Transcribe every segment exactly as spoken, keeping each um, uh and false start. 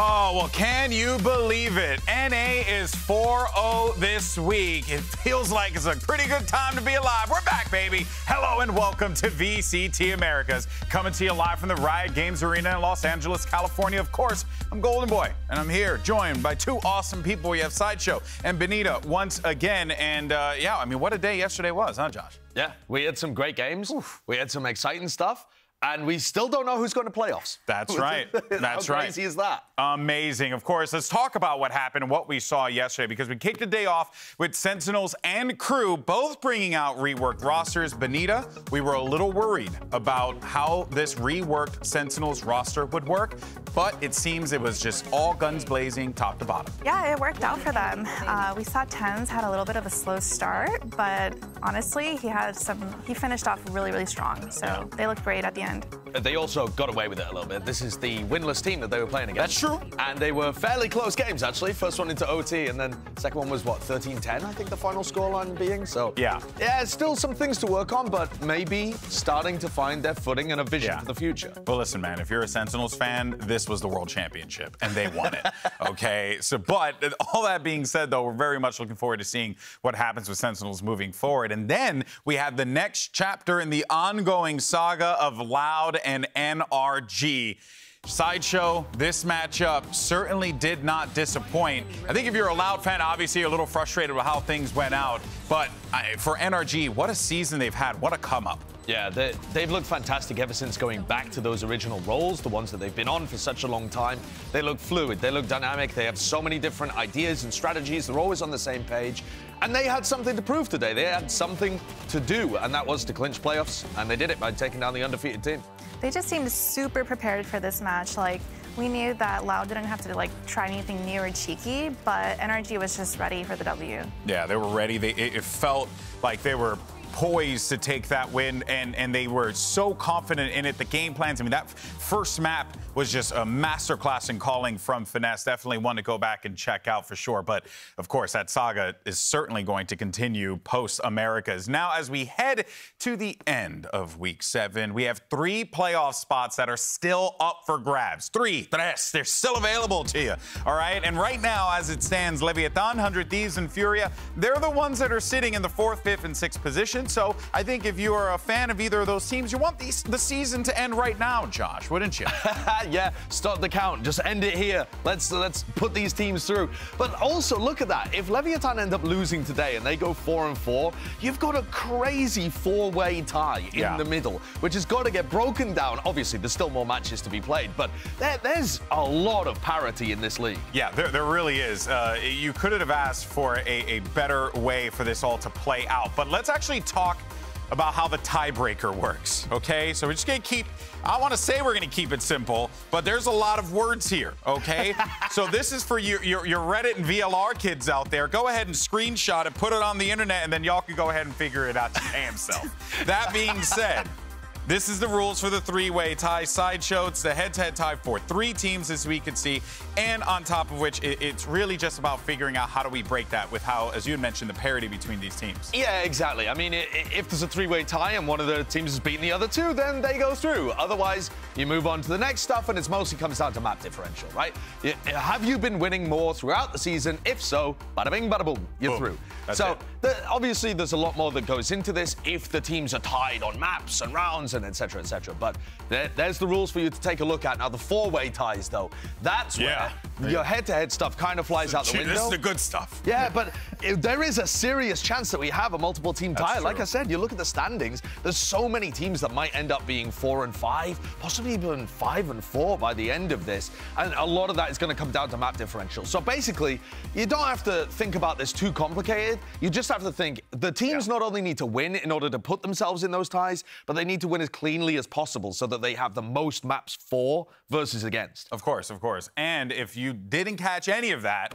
Oh, well, can you believe it? N A is four oh this week. It feels like it's a pretty good time to be alive. We're back, baby. Hello and welcome to V C T Americas, coming to you live from the Riot Games Arena in Los Angeles, California. Of course, I'm Golden Boy, and I'm here joined by two awesome people. We have Sideshow and Benita once again. And, uh, yeah, I mean, what a day yesterday was, huh, Josh? Yeah, we had some great games. Oof. We had some exciting stuff. And we still don't know who's going to playoffs. That's right. That's right. How crazy is that? Amazing. Of course, let's talk about what happened and what we saw yesterday, because we kicked the day off with Sentinels and Crew both bringing out reworked rosters. Benita, we were a little worried about how this reworked Sentinels roster would work, but it seems it was just all guns blazing, top to bottom. Yeah, it worked out for them. Uh, we saw Tens had a little bit of a slow start, but honestly, he had some. He finished off really, really strong. So yeah. They looked great at the end. They also got away with it a little bit. This is the winless team that they were playing against. That's true. And they were fairly close games, actually. First one into O T, and then second one was, what, thirteen ten, I think the final scoreline being. So, yeah. Yeah, still some things to work on, but maybe starting to find their footing and a vision yeah. for the future. Well, listen, man, if you're a Sentinels fan, this was the World Championship, and they won it, okay? So, but all that being said, though, we're very much looking forward to seeing what happens with Sentinels moving forward. And then we have the next chapter in the ongoing saga of Loud and N R G. Sideshow, this matchup certainly did not disappoint. I think if you're a Loud fan, obviously you're a little frustrated with how things went out, but I, for N R G, what a season they've had. What a come-up. Yeah, they, they've looked fantastic ever since going back to those original roles, the ones that they've been on for such a long time. They look fluid, they look dynamic, they have so many different ideas and strategies. They're always on the same page. And they had something to prove today. They had something to do, and that was to clinch playoffs, and they did it by taking down the undefeated team. They just seemed super prepared for this match. Like, we knew that Loud didn't have to, like, try anything new or cheeky, but N R G was just ready for the W. Yeah, they were ready. They, it, it felt like they were poised to take that win, and, and they were so confident in it. The game plans, I mean, that first map was just a masterclass in calling from Finesse. Definitely one to go back and check out for sure. But, of course, that saga is certainly going to continue post-Americas. Now, as we head to the end of Week seven, we have three playoff spots that are still up for grabs. Three. Tres. They're still available to you. All right? And right now, as it stands, Leviatán, one hundred Thieves, and Furia, they're the ones that are sitting in the fourth, fifth, and sixth position. So I think if you are a fan of either of those teams, you want the, the season to end right now, Josh, wouldn't you? Yeah, stop the count. Just end it here. Let's let's put these teams through. But also, look at that. If Leviatán end up losing today and they go four and four, you've got a crazy four-way tie in yeah. the middle, which has got to get broken down. Obviously, there's still more matches to be played, but there, there's a lot of parity in this league. Yeah, there, there really is. Uh, you couldn't have asked for a, a better way for this all to play out. But let's actually talk talk about how the tiebreaker works, okay? So we're just gonna keep, I wanna say we're gonna keep it simple, but there's a lot of words here, okay? So this is for you, your, your Reddit and V L R kids out there. Go ahead and screenshot it, put it on the internet, and then y'all can go ahead and figure it out to pay himself. That being said, this is the rules for the three-way tie. Sideshow, it's the head-to-head tie for three teams, as we can see, and on top of which, it, it's really just about figuring out how do we break that with how, as you mentioned, the parity between these teams. Yeah, exactly. I mean, it, if there's a three-way tie and one of the teams has beaten the other two, then they go through. Otherwise, you move on to the next stuff, and it mostly comes down to map differential, right? You, have you been winning more throughout the season? If so, bada-bing, bada-boom, you're Boom. through. That's so, the, obviously, there's a lot more that goes into this if the teams are tied on maps and rounds, and et cetera, et cetera. But there, there's the rules for you to take a look at. Now, the four-way ties, though, that's yeah. where your head-to-head stuff kind of flies so, out the gee, window. This is the good stuff. Yeah, but if there is a serious chance that we have a multiple-team tie. True. Like I said, you look at the standings, there's so many teams that might end up being four and five, possibly even five and four by the end of this. And a lot of that is going to come down to map differential. So basically, you don't have to think about this too complicated. You just have to think the teams yeah. not only need to win in order to put themselves in those ties, but they need to win as cleanly as possible so that they have the most maps for versus against. Of course, of course. And if you didn't catch any of that,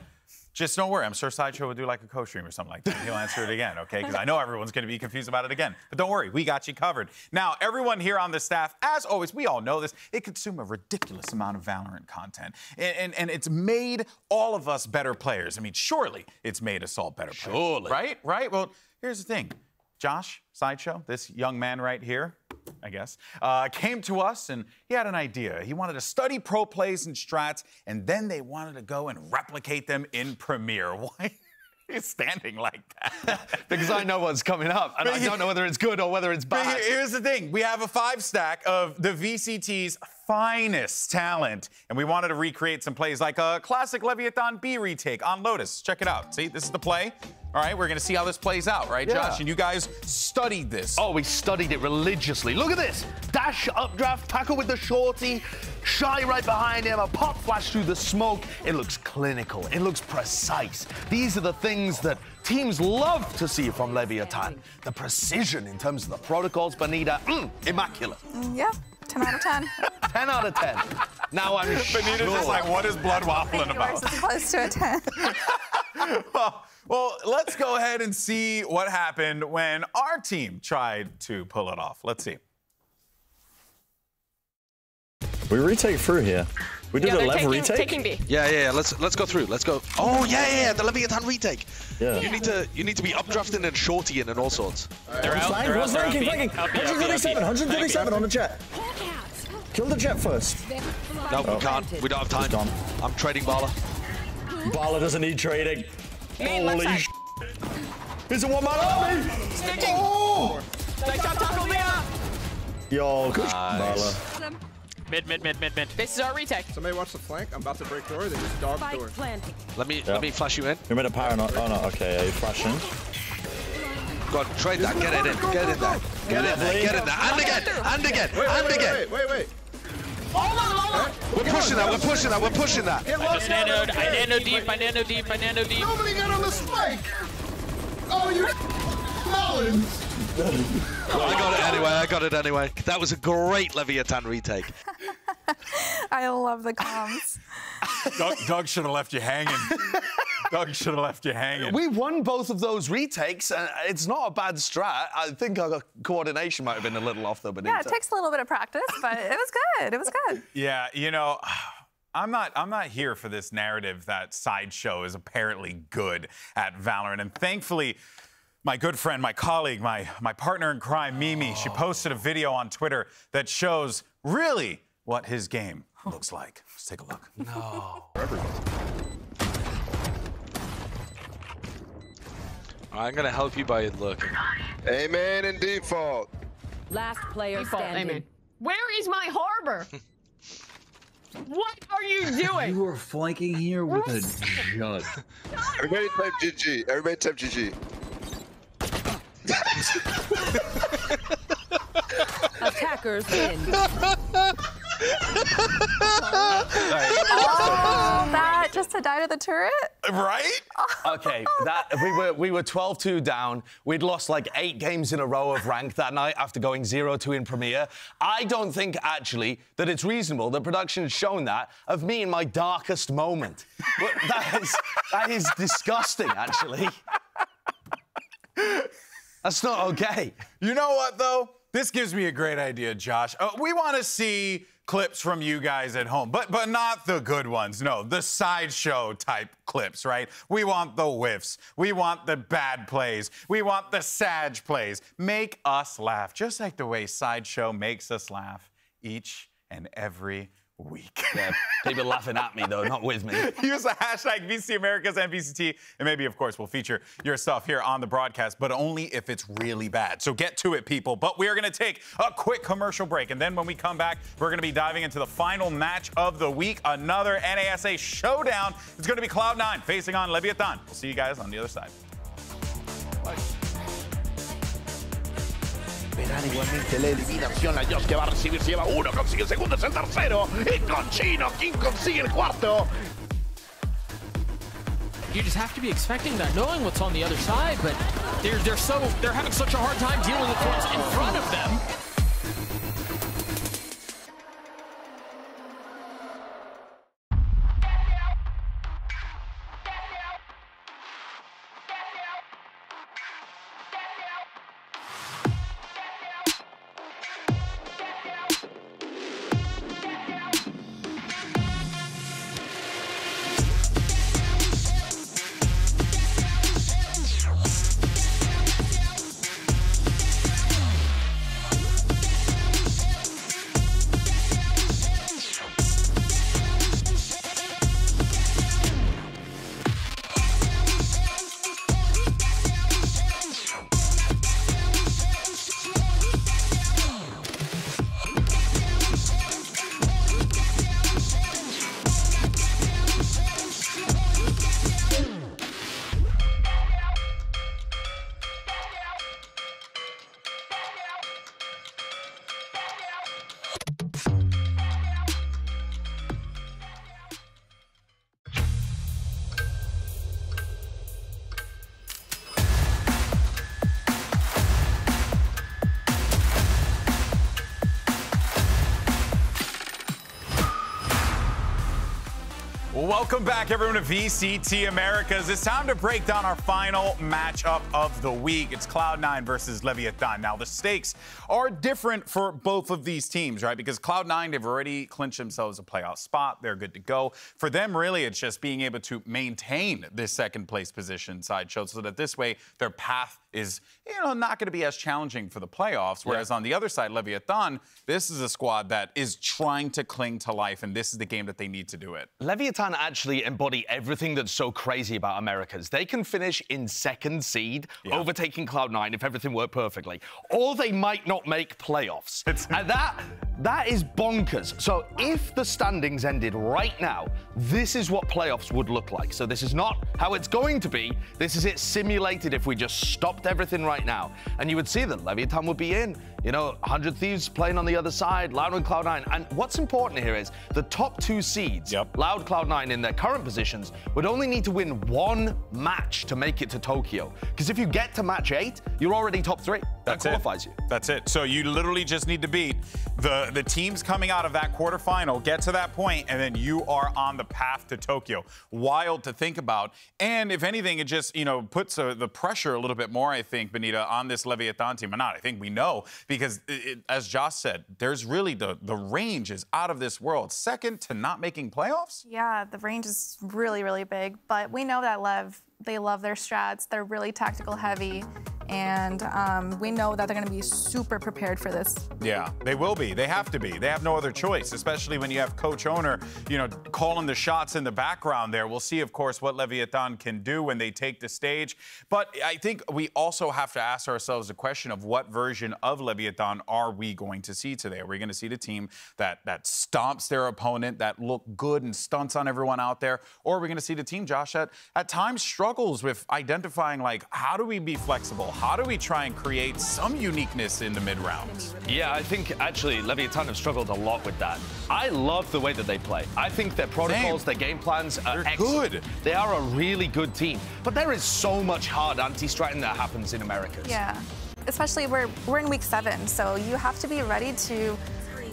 just don't worry. I'm sure Sideshow will do like a co-stream or something like that. He'll answer it again, okay? Because I know everyone's going to be confused about it again. But don't worry, we got you covered. Now, everyone here on the staff, as always, we all know this, they consume a ridiculous amount of Valorant content. And, and, and it's made all of us better players. I mean, surely it's made us all better players. Surely. Right? Right? Well, here's the thing. Josh, Sideshow, this young man right here, I guess, uh, came to us and he had an idea. He wanted to study pro plays and strats, and then they wanted to go and replicate them in Premiere. Why? He's standing like that. Because I know what's coming up, and but I he, don't know whether it's good or whether it's bad. But here's the thing. We have a five stack of the V C T's finest talent, and we wanted to recreate some plays like a classic Leviatán B retake on Lotus. Check it out. See, this is the play. All right, we're going to see how this plays out, right, yeah. Josh? And you guys studied this. Oh, we studied it religiously. Look at this. Dash updraft, Taco with the shorty, Shy right behind him, a pop flash through the smoke. It looks clinical. It looks precise. These are the things that teams love to see from Leviatán. The precision in terms of the protocols, Benita, mm, immaculate. Yeah. ten out of ten. ten out of ten. Now I'm sure. Benita's just like, what is blood waffling about? It's close to a ten. well, well, let's go ahead and see what happened when our team tried to pull it off. Let's see. We retake through here. We did yeah, a level retake. Taking B. Yeah, yeah, yeah. Let's let's go through. Let's go. Oh yeah, yeah, yeah. The Leviatán retake. Yeah. You need to you need to be updrafting and shorty and, and all sorts. Right. They're out. They're out. They're ranking, ranking. one thirty-seven, one thirty-seven on the jet. Kill the jet first. No, we oh. can't. We don't have time. I'm trading Bala. Bala doesn't need trading. Main Holy sh! Is it one man army? Sticking. Oh! Nice shot, Taco Mia. Yo, good Bala. Mid, mid, mid, mid, mid. This is our retake. Somebody watch the flank. I'm about to break door. They just dog door. Let me, yep. let me flash you in. You're mid of Paranoia. Oh no, okay, yeah, you flash in. God, trade that. Get it in. Get it in there. Get it in there. Get it in there. And again. And again. Wait, and wait, again. Wait, wait, wait. We're pushing that. We're pushing that. We're pushing that. I just nanoed. I nanoed deep. I nanoed deep. I nanoed deep. Nobody got on the spike. Oh, you melons. I got it anyway, I got it anyway. That was a great Leviatán retake. I love the comms. Doug, Doug should have left you hanging. Doug should have left you hanging. We won both of those retakes, and it's not a bad strat. I think our coordination might have been a little off, though, Benita. Yeah, it takes a little bit of practice, but it was good. It was good. Yeah, you know... I'm not, I'm not here for this narrative that Sideshow is apparently good at Valorant, and thankfully... My good friend, my colleague, my, my partner in crime, Mimi, oh. she posted a video on Twitter that shows really what his game looks like. Let's take a look. No. I'm going to help you by looking. Amen in default. Last player default, standing. Amen. Where is my harbor? What are you doing? You are flanking here with a jug. Everybody type G G. Everybody type G G. Attackers win. Oh, that just to die to the turret? Right? Okay, that we were we were twelve two down. We'd lost like eight games in a row of rank that night after going zero two in Premiere. I don't think actually that it's reasonable that production's shown that of me in my darkest moment. That is that is disgusting actually. That's not okay. You know what, though? This gives me a great idea, Josh. Uh, we want to see clips from you guys at home, but but not the good ones. No, the Sideshow type clips, right? We want the whiffs. We want the bad plays. We want the sag plays. Make us laugh, just like the way Sideshow makes us laugh each and every week. Yeah, people laughing at me, though, not with me. Use the hashtag V C T Americas and V C T, and maybe, of course, we'll feature your stuff here on the broadcast, but only if it's really bad. So get to it, people. But we are going to take a quick commercial break, and then when we come back, we're going to be diving into the final match of the week, another N A S A showdown. It's going to be Cloud nine facing on Leviatán. We'll see you guys on the other side. Bye. Verán igualmente la eliminación, la Josh que va a recibir, se lleva uno, consigue el segundo, es el tercero, y con Chino, King consigue el cuarto. You just have to be expecting that, knowing what's on the other side, but they're, they're, so, they're having such a hard time dealing with what's in front of them. Welcome back, everyone, to V C T Americas. It's time to break down our final matchup of the week. It's Cloud nine versus Leviatán. Now, the stakes are different for both of these teams, right? Because Cloud nine, they've already clinched themselves a playoff spot. They're good to go. For them, really, it's just being able to maintain this second-place position, Sideshow, so that this way their path is, you know, not going to be as challenging for the playoffs. Whereas yeah. on the other side, Leviatán, this is a squad that is trying to cling to life, and this is the game that they need to do it. Leviatán actually embody everything that's so crazy about Americas. They can finish in second seed, yeah. overtaking Cloud nine if everything worked perfectly, or they might not make playoffs. It's and that, that is bonkers. So if the standings ended right now, this is what playoffs would look like. So this is not how it's going to be. This is it simulated if we just stopped everything right now, and you would see that Leviatán would be in, you know, one hundred Thieves playing on the other side, Loud and Cloud nine. And what's important here is the top two seeds, yep. Loud, Cloud nine in their current positions, would only need to win one match to make it to Tokyo. Because if you get to match eight, you're already top three. That That's qualifies it. you. That's it. So you literally just need to beat the, the teams coming out of that quarterfinal, get to that point, and then you are on the path to Tokyo. Wild to think about. And if anything, it just, you know, puts a, the pressure a little bit more, I think, Benita, on this Leviatán team. Or not, I think we know, because it, it, as Josh said, there's really the, the range is out of this world. Second to not making playoffs? Yeah, the range is really, really big. But we know that Lev, they love their strats. They're really tactical heavy. And um, we know that they're going to be super prepared for this. Yeah, they will be. They have to be. They have no other choice, especially when you have Coach Owner, you know, calling the shots in the background there. We'll see, of course, what Leviatán can do when they take the stage. But I think we also have to ask ourselves the question of what version of Leviatán are we going to see today? Are we going to see the team that, that stomps their opponent, that look good and stunts on everyone out there? Or are we going to see the team, Josh, that at times struggles with identifying, like, how do we be flexible? How do we try and create some uniqueness in the mid-rounds? Yeah, I think, actually, Leviatán have struggled a lot with that. I love the way that they play. I think their protocols, Same. their game plans are They're excellent. good. They are a really good team. But there is so much hard anti-stratting that happens in Americas. Yeah, especially we're, we're in week seven, so you have to be ready to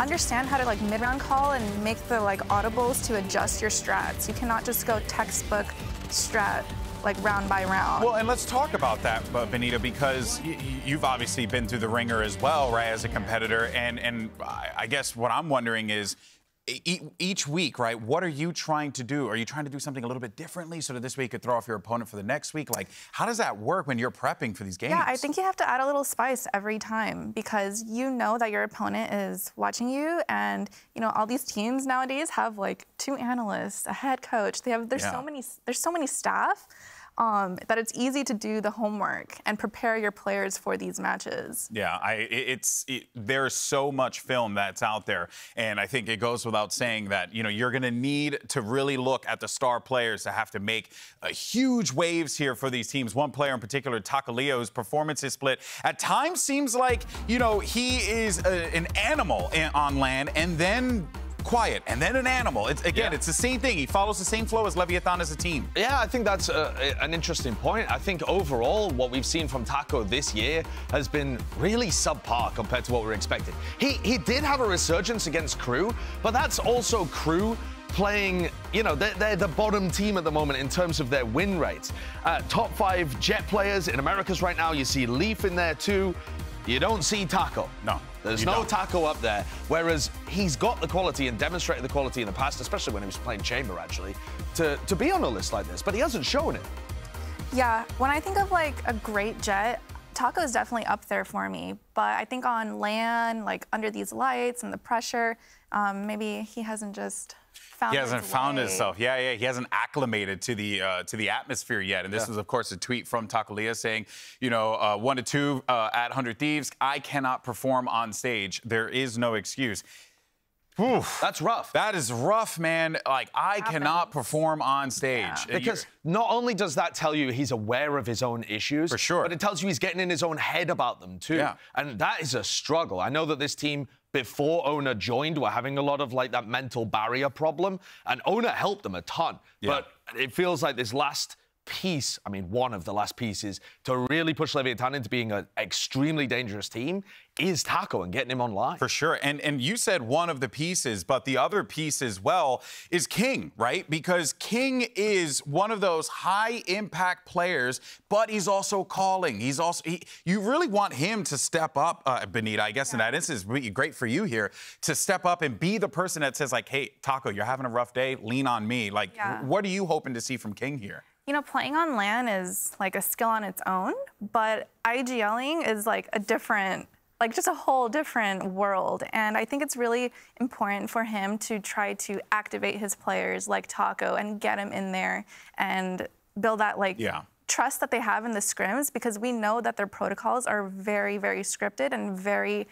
understand how to, like, mid-round call and make the, like, audibles to adjust your strats. You cannot just go textbook strat, like, round by round. Well, and let's talk about that, Benita, because you've obviously been through the ringer as well, right, as a competitor. And, and I guess what I'm wondering is, each week, right, what are you trying to do? Are you trying to do something a little bit differently so that this way you could throw off your opponent for the next week? Like, how does that work when you're prepping for these games? Yeah, I think you have to add a little spice every time, because you know that your opponent is watching you, and, you know, all these teams nowadays have, like, two analysts, a head coach. They have, there's yeah. so many, there's so many staff. Um, that it's easy to do the homework and prepare your players for these matches. Yeah, I, it's it, there's so much film that's out there, and I think it goes without saying that, you know, you're going to need to really look at the star players to have to make uh, huge waves here for these teams. One player in particular, Taco, whose performance is split. At times seems like, you know, he is a, an animal in, on land, and then quiet, and then an animal. It's, again, yeah. it's the same thing. He follows the same flow as Leviatán as a team. Yeah, I think that's uh, an interesting point. I think overall, what we've seen from Taco this year has been really subpar compared to what we were expecting. He, he did have a resurgence against Crew, but that's also Crew playing, you know, they're, they're the bottom team at the moment in terms of their win rates. Uh, top five Jet players in Americas right now. You see Leaf in there too. You don't see Taco. No. There's no Taco up there, whereas he's got the quality and demonstrated the quality in the past, especially when he was playing Chamber, actually, to, to be on a list like this, but he hasn't shown it. Yeah, when I think of, like, a great Jet, Taco's definitely up there for me, but I think on LAN, like, under these lights and the pressure, um, maybe he hasn't just... Found he hasn't his found way. himself. Yeah, yeah. He hasn't acclimated to the uh, to the atmosphere yet. And this yeah. was, of course, a tweet from Takulia saying, you know, uh, one to two uh, at one hundred Thieves. I cannot perform on stage. There is no excuse. Oof. That's rough. That is rough, man. Like, I Happens. cannot perform on stage. Yeah. Because not only does that tell you he's aware of his own issues, for sure, but it tells you he's getting in his own head about them, too. Yeah. And that is a struggle. I know that this team, before Owner joined, were having a lot of, like, that mental barrier problem. And Owner helped them a ton. Yeah. But it feels like this last piece, I mean, one of the last pieces to really push Leviatán into being an extremely dangerous team is Taco and getting him online. For sure. And, and you said one of the pieces, but the other piece as well is King, right? Because King is one of those high-impact players, but he's also calling. He's also he, you really want him to step up, uh, Benita, I guess yeah. in that instance, would be great for you here, to step up and be the person that says, like, hey, Taco, you're having a rough day, lean on me. Like, yeah. what are you hoping to see from King here? You know, playing on LAN is, like, a skill on its own, but IGLing is, like, a different... like just a whole different world. And I think it's really important for him to try to activate his players like Taco and get him in there and build that like yeah. trust that they have in the scrims, because we know that their protocols are very, very scripted and very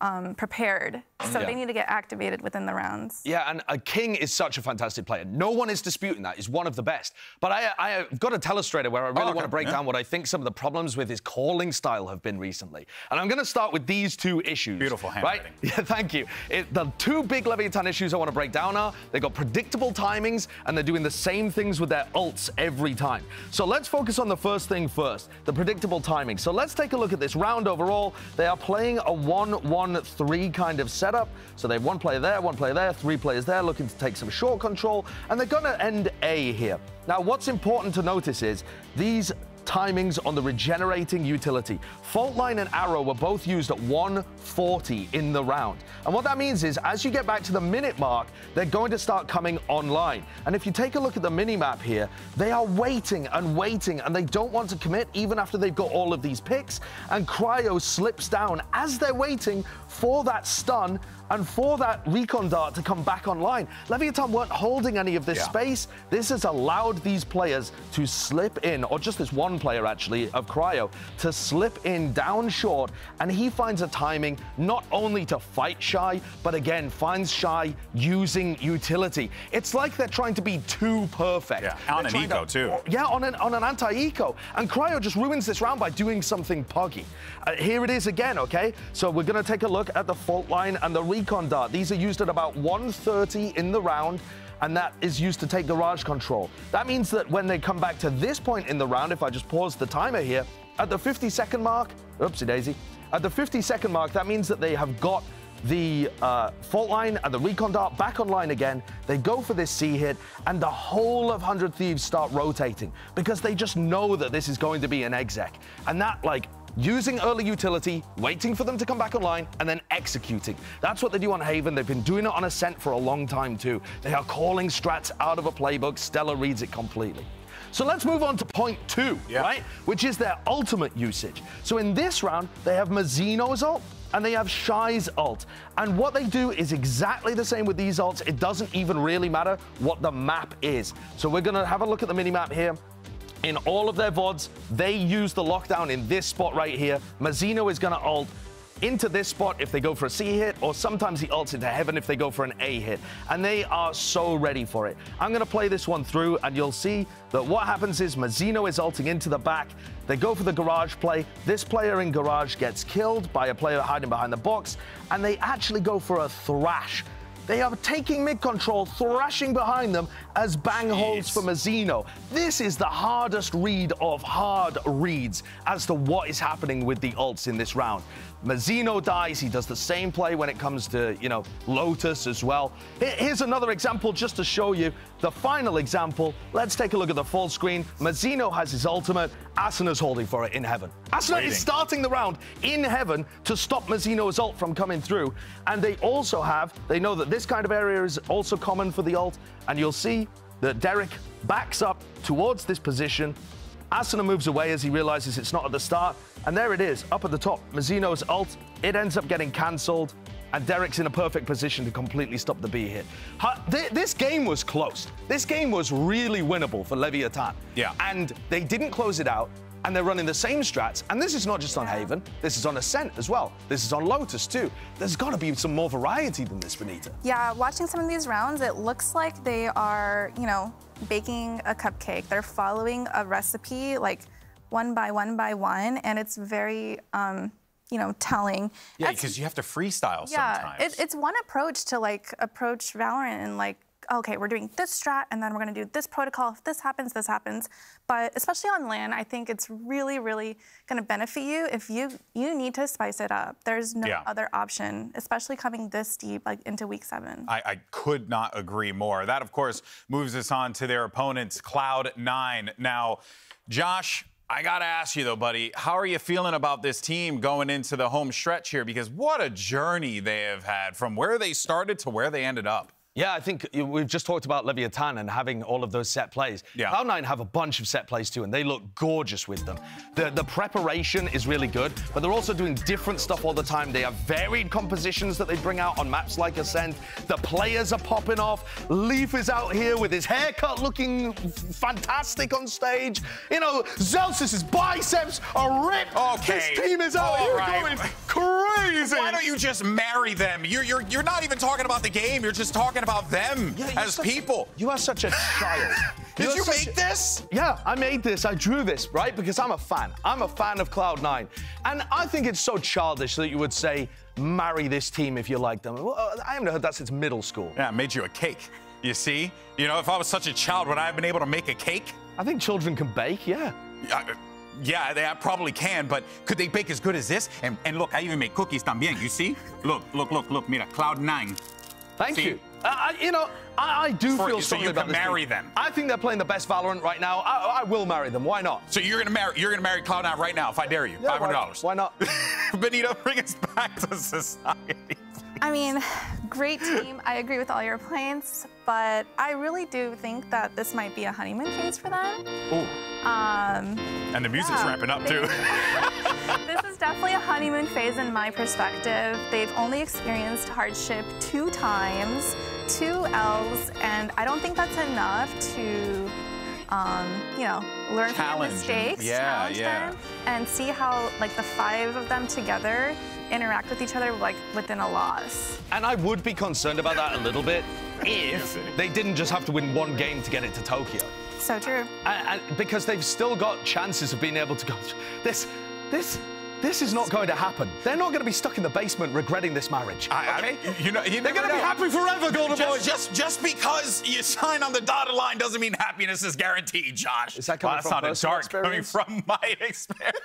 um, prepared. So yeah. they need to get activated within the rounds. Yeah, and uh, King is such a fantastic player. No one is disputing that. He's one of the best. But I, I, I've got to tell us straight away, I really oh, okay. want to break yeah. down what I think some of the problems with his calling style have been recently. And I'm going to start with these two issues. Beautiful handwriting. Right? Yeah, thank you. It, the two big Leviatán issues I want to break down are they've got predictable timings and they're doing the same things with their ults every time. So let's focus on the first thing first, the predictable timing. So let's take a look at this round overall. They are playing a one one three kind of set. Up. So they have one player there, one player there, three players there, looking to take some short control, and they're going to end A here. Now, what's important to notice is these timings on the regenerating utility. Faultline and Arrow were both used at one forty in the round. And what that means is, as you get back to the minute mark, they're going to start coming online. And if you take a look at the mini-map here, they are waiting and waiting, and they don't want to commit even after they've got all of these picks. And Cryo slips down as they're waiting for that stun and for that recon dart to come back online. Leviatán weren't holding any of this yeah. space. This has allowed these players to slip in, or just this one player actually of Cryo to slip in down short, and he finds a timing not only to fight Shy, but again finds Shy using utility. It's like they're trying to be too perfect. Yeah, on an eco too. Yeah, on an on an anti-eco, and Cryo just ruins this round by doing something puggy. Uh, here it is again, okay? So we're gonna take a look at the fault line and the recon dart. These are used at about one thirty in the round, and that is used to take garage control. That means that when they come back to this point in the round, if I just pause the timer here, at the fifty second mark, oopsie daisy, at the fifty second mark, that means that they have got the uh, fault line and the recon dart back online again. They go for this C hit, and the whole of one hundred Thieves start rotating because they just know that this is going to be an exec. And that, like, using early utility, waiting for them to come back online, and then executing. That's what they do on Haven. They've been doing it on Ascent for a long time, too. They are calling strats out of a playbook. Stella reads it completely. So let's move on to point two, yeah. right? Which is their ultimate usage. So in this round, they have Mazino's ult, and they have Shy's ult. And what they do is exactly the same with these ults. It doesn't even really matter what the map is. So we're gonna have a look at the mini-map here. In all of their V O Ds, they use the lockdown in this spot right here. Mazino is gonna ult into this spot if they go for a C hit, or sometimes he ults into Heaven if they go for an A hit. And they are so ready for it. I'm gonna play this one through, and you'll see that what happens is Mazino is ulting into the back. They go for the garage play. This player in garage gets killed by a player hiding behind the box, and they actually go for a thrash. They are taking mid-control, thrashing behind them as bang Jeez. holds for Mazino. This is the hardest read of hard reads as to what is happening with the ults in this round. Mazino dies. He does the same play when it comes to, you know, Lotus as well. Here's another example just to show you. The final example, let's take a look at the full screen. Mazino has his ultimate. Asuna's holding for it in Heaven. Asuna Waiting. is starting the round in Heaven to stop Mazino's ult from coming through. And they also have, they know that this kind of area is also common for the ult. And you'll see that Derek backs up towards this position. Asuna moves away as he realizes it's not at the start. And there it is, up at the top, Mazino's ult. It ends up getting cancelled, and Derek's in a perfect position to completely stop the B hit. This game was close. This game was really winnable for Leviatán. Yeah. And they didn't close it out, and they're running the same strats. And this is not just on Haven. This is on Ascent as well. This is on Lotus, too. There's got to be some more variety than this, Benita. Yeah, watching some of these rounds, it looks like they are, you know, baking a cupcake. They're following a recipe, like, one by one by one, and it's very... Um, you know, telling. Yeah, because you have to freestyle yeah, sometimes. Yeah, it, it's one approach to, like, approach Valorant and, like, okay, we're doing this strat, and then we're going to do this protocol. If this happens, this happens. But especially on LAN, I think it's really, really going to benefit you if you you need to spice it up. There's no yeah. other option, especially coming this deep like into week seven. I, I could not agree more. That, of course, moves us on to their opponents, Cloud nine. Now, Josh, I gotta ask you though, buddy, how are you feeling about this team going into the home stretch here? Because what a journey they have had from where they started to where they ended up. Yeah, I think we've just talked about Leviatán and having all of those set plays. Yeah. Cloud nine have a bunch of set plays too, and they look gorgeous with them. The, the preparation is really good, but they're also doing different stuff all the time. They have varied compositions that they bring out on maps like Ascent. The players are popping off. Leaf is out here with his haircut looking fantastic on stage. You know, Zellsis' biceps are ripped. Okay. This team is out here right. going crazy. Why don't you just marry them? You're, you're, you're not even talking about the game. You're just talking about about them yeah, as such, people. You are such a child. Did you make a, this? Yeah, I made this. I drew this, right? Because I'm a fan. I'm a fan of Cloud nine. And I think it's so childish that you would say, marry this team if you like them. Well, I haven't heard that since middle school. Yeah, I made you a cake, you see? You know, if I was such a child, would I have been able to make a cake? I think children can bake, yeah. I, yeah, they I probably can, but could they bake as good as this? And, and look, I even make cookies también, you see? Look, look, look, look, mira, Cloud nine. Thank see? you. Uh, you know, I, I do For, feel so you about can this marry team. them. I think they're playing the best Valorant right now. I, I will marry them. Why not? So you're gonna marry you're gonna marry Cloud nine right now if I dare you. Yeah, five hundred dollars. Why, why not? Benita, bring us back to society. I mean, great team. I agree with all your points, but I really do think that this might be a honeymoon phase for them. Ooh. Um, and the music's yeah, ramping up, they, too. This is definitely a honeymoon phase in my perspective. They've only experienced hardship two times, two L's, and I don't think that's enough to, um, you know, learn from their mistakes, yeah, challenge yeah. them, and see how, like, the five of them together interact with each other like within a loss. And I would be concerned about that a little bit if they didn't just have to win one game to get it to Tokyo. So true. And, and because they've still got chances of being able to go. This, this, this is not going to happen. They're not going to be stuck in the basement regretting this marriage. I, okay? I, you know, you They're going to be happy forever, Golden just, Boy. Just, just because you sign on the dotted line doesn't mean happiness is guaranteed, Josh. Is that coming well, from That sounded dark. Experience? Coming from my experience.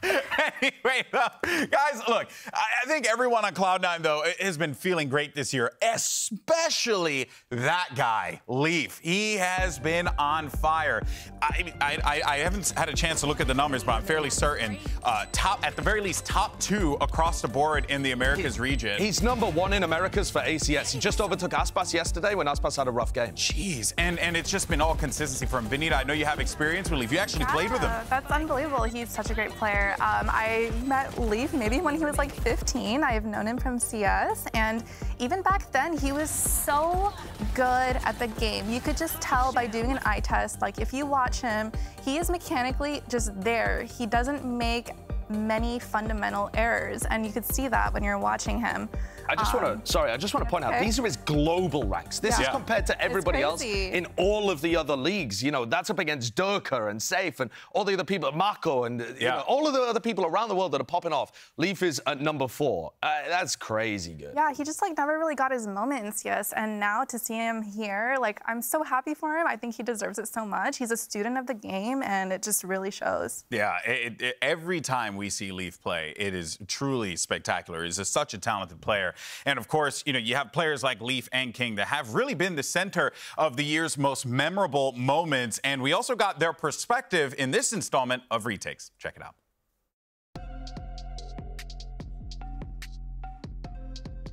Anyway, though, guys, look, I think everyone on Cloud nine, though, has been feeling great this year, especially that guy, Leaf. He has been on fire. I, I, I haven't had a chance to look at the numbers, but I'm fairly certain, uh, top, at the very least, top two across the board in the Americas he, region. He's number one in Americas for A C S. He just overtook Aspas yesterday when Aspas had a rough game. Jeez, and, and it's just been all consistency from Benita. I know you have experience with Leaf. You actually yeah, played with him. That's unbelievable. He's such a great player. Um, I met Leaf maybe when he was like fifteen. I've known him from C S, and even back then he was so good at the game. You could just tell by doing an eye test. Like if you watch him, he is mechanically just there. He doesn't make many fundamental errors, and you could see that when you're watching him. I just um, want to, sorry, I just want to point okay. out, these are his global ranks. This yeah. is compared to everybody else in all of the other leagues. You know, that's up against Durka and Safe and all the other people, Mako, and yeah. you know, all of the other people around the world that are popping off. Leaf is at number four. Uh, that's crazy good. Yeah, he just, like, never really got his moment in C S, and now to see him here, like, I'm so happy for him. I think he deserves it so much. He's a student of the game, and it just really shows. Yeah, it, it, every time we see Leaf play, it is truly spectacular. He's a, such a talented player. And of course, you know, you have players like Leaf and King that have really been the center of the year's most memorable moments. And we also got their perspective in this installment of Retakes. Check it out.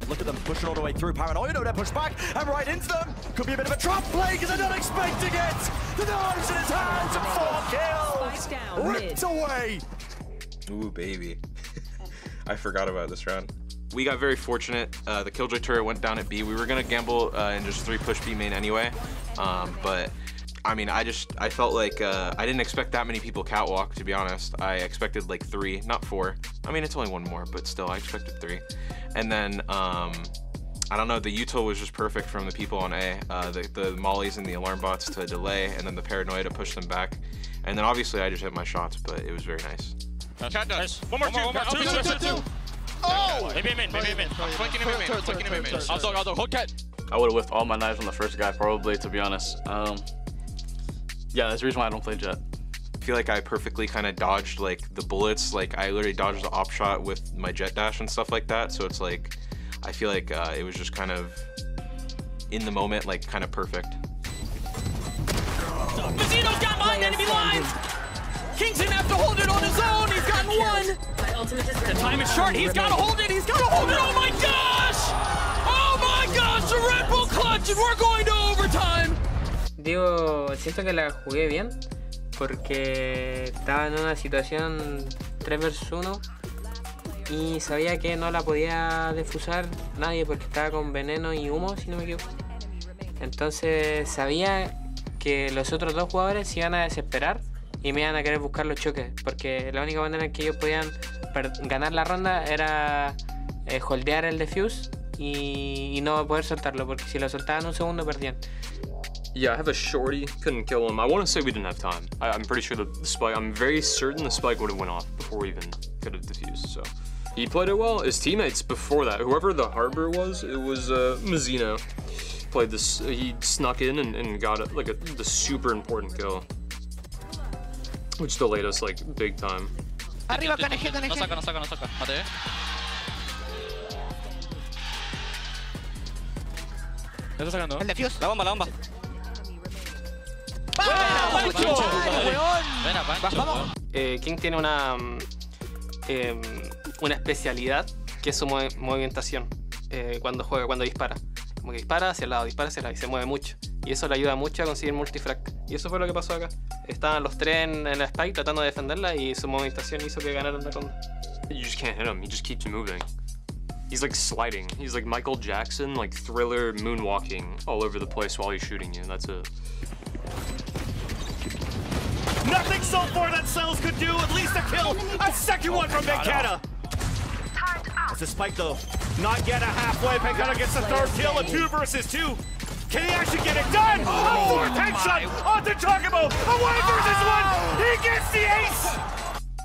Look at them pushing all the way through. Paranoia, no, they're pushed back and right into them. Could be a bit of a trap play because they're not expecting it. The knives in his hands and four kills. Ripped away. Ooh, baby. I forgot about this round. We got very fortunate. Uh, the Killjoy turret went down at B. We were gonna gamble uh, and just three push B main anyway. Um, but I mean, I just I felt like uh, I didn't expect that many people catwalk. To be honest, I expected like three, not four. I mean, it's only one more, but still, I expected three. And then um, I don't know. The util was just perfect from the people on A. Uh, the, the mollies and the alarm bots to delay, and then the paranoia to push them back. And then obviously, I just hit my shots, but it was very nice. Chat does. One more, one more, two, one more, two, two, two. two, two, two. Oh! Maybe I'm in, maybe I'm in. I'm flanking him in, I'm flanking him in. I'll dog, I'll dog, hold cat. I would have whiffed all my knives on the first guy probably, to be honest. Um, yeah, that's the reason why I don't play Jet. I feel like I perfectly kind of dodged like the bullets. Like I literally dodged the op shot with my jet dash and stuff like that. So it's like, I feel like uh, it was just kind of in the moment, like kind of perfect. Mazino's got behind enemy lines. King's gonna have to hold it on his own. He's got one. The time is short. He's got to hold it. He's got to hold it. Oh my gosh! Oh my gosh! The Red Bull clutch, and we're going to overtime. Digo, siento que la jugué bien. Porque estaba en una situación tres versus uno y sabía que no la podía defusar nadie porque estaba con veneno y humo, si no me equivoco. Entonces sabía que los otros dos jugadores se iban a desesperar y me iban a querer buscar los choques, porque la única manera en que ellos podían ganar la ronda era eh, holdear el defuse y, y no poder soltarlo, porque si lo soltaban un segundo perdían. Yeah, I have a shorty, couldn't kill him. I want to say we didn't have time. I, I'm pretty sure the, the spike, I'm very certain the spike would have went off before we even could have defused, so. He played it well. His teammates before that, whoever the harbor was, it was uh, Mazino. Played this, he snuck in and, and got a, like a, the super important kill, which delayed us like big time. Arriba, gonna hit, gonna hit. No saca, no saca, no saca. Mate. No está sacando. El defuse. La bomba, la bomba. Eh, King tiene una, eh, una especialidad que es su mov movimentación eh, cuando juega, cuando dispara. Como que dispara hacia el lado, dispara hacia el lado y se mueve mucho. Y eso le ayuda mucho a conseguir multifrag. Y eso fue lo que pasó acá. Estaban los tres en, en la spike tratando de defenderla y su movimentación hizo que ganaran la ronda. You just can't hit him, he just keeps moving. He's like sliding. He's like Michael Jackson, like Thriller moonwalking all over the place while he's shooting you. That's it. Nothing so far that Cells could do, at least a kill, a second one from Pencata. It's a spike though, not yet a halfway, Pencata gets the third kill, a two versus two. Can he actually get it done? A fourth headshot onto Taco, a one versus one, he gets the ace!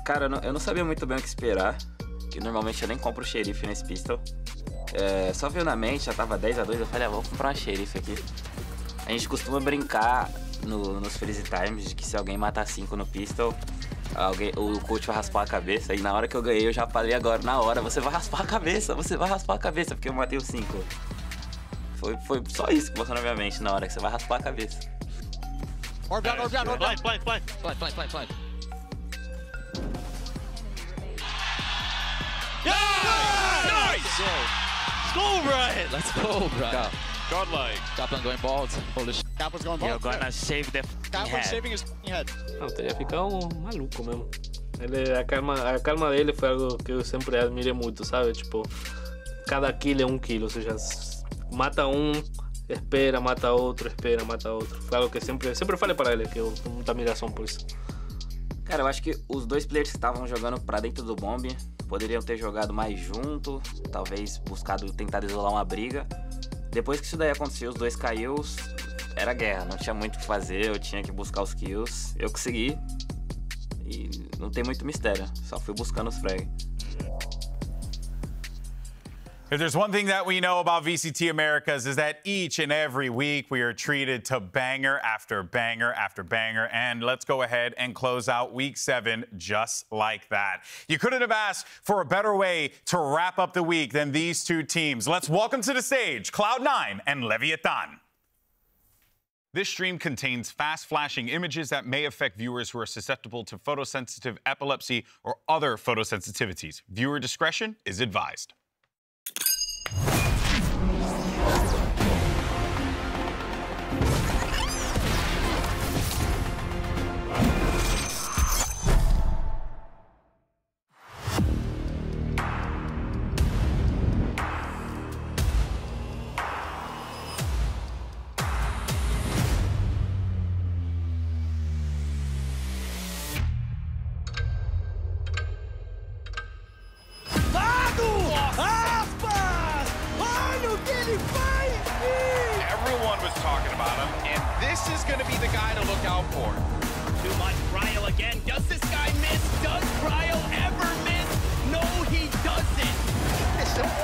Cara, eu não sabia muito bem o que esperar, que normalmente eu nem compro xerife nesse pistol. É, só veio na mente, já tava dez a dois, eu falei, ah, vou comprar uma xerife aqui. A gente costuma brincar no, nos freeze times de que se alguém matar cinco no pistol, alguém, o coach vai raspar a cabeça. E na hora que eu ganhei, eu já falei agora, na hora, você vai raspar a cabeça, você vai raspar a cabeça, porque eu matei os cinco. Foi, foi só isso que passou na minha mente na hora, que você vai raspar a cabeça. Orb down, orb down, orb down. Blind, blind, blind, blind, blind, blind. Yeah! Nice! Nice! Let's go, Brian! Let's go, Brian. Godlike. Kaplan going bald. Holy shit. Kaplan's going bald. You're gonna save the Kaplan's head. Saving his head. Não, teria ficado um maluco mesmo. Ele, a, calma, a calma dele foi algo que eu sempre admirei muito, sabe? Tipo, cada kill é um kill, ou seja, mata um, espera, mata outro, espera, mata outro. Foi algo que sempre, sempre falei para ele, que eu tenho muita admiração por isso. Cara, eu acho que os dois players que estavam jogando pra dentro do bomb poderiam ter jogado mais junto, talvez buscado tentar isolar uma briga. Depois que isso daí aconteceu, os dois caiu, era guerra, não tinha muito o que fazer, eu tinha que buscar os kills, eu consegui e não tem muito mistério, só fui buscando os frags. If there's one thing that we know about V C T Americas is that each and every week we are treated to banger after banger after banger, and let's go ahead and close out week seven just like that. You couldn't have asked for a better way to wrap up the week than these two teams. Let's welcome to the stage Cloud nine and Leviatán. This stream contains fast-flashing images that may affect viewers who are susceptible to photosensitive epilepsy or other photosensitivities. Viewer discretion is advised.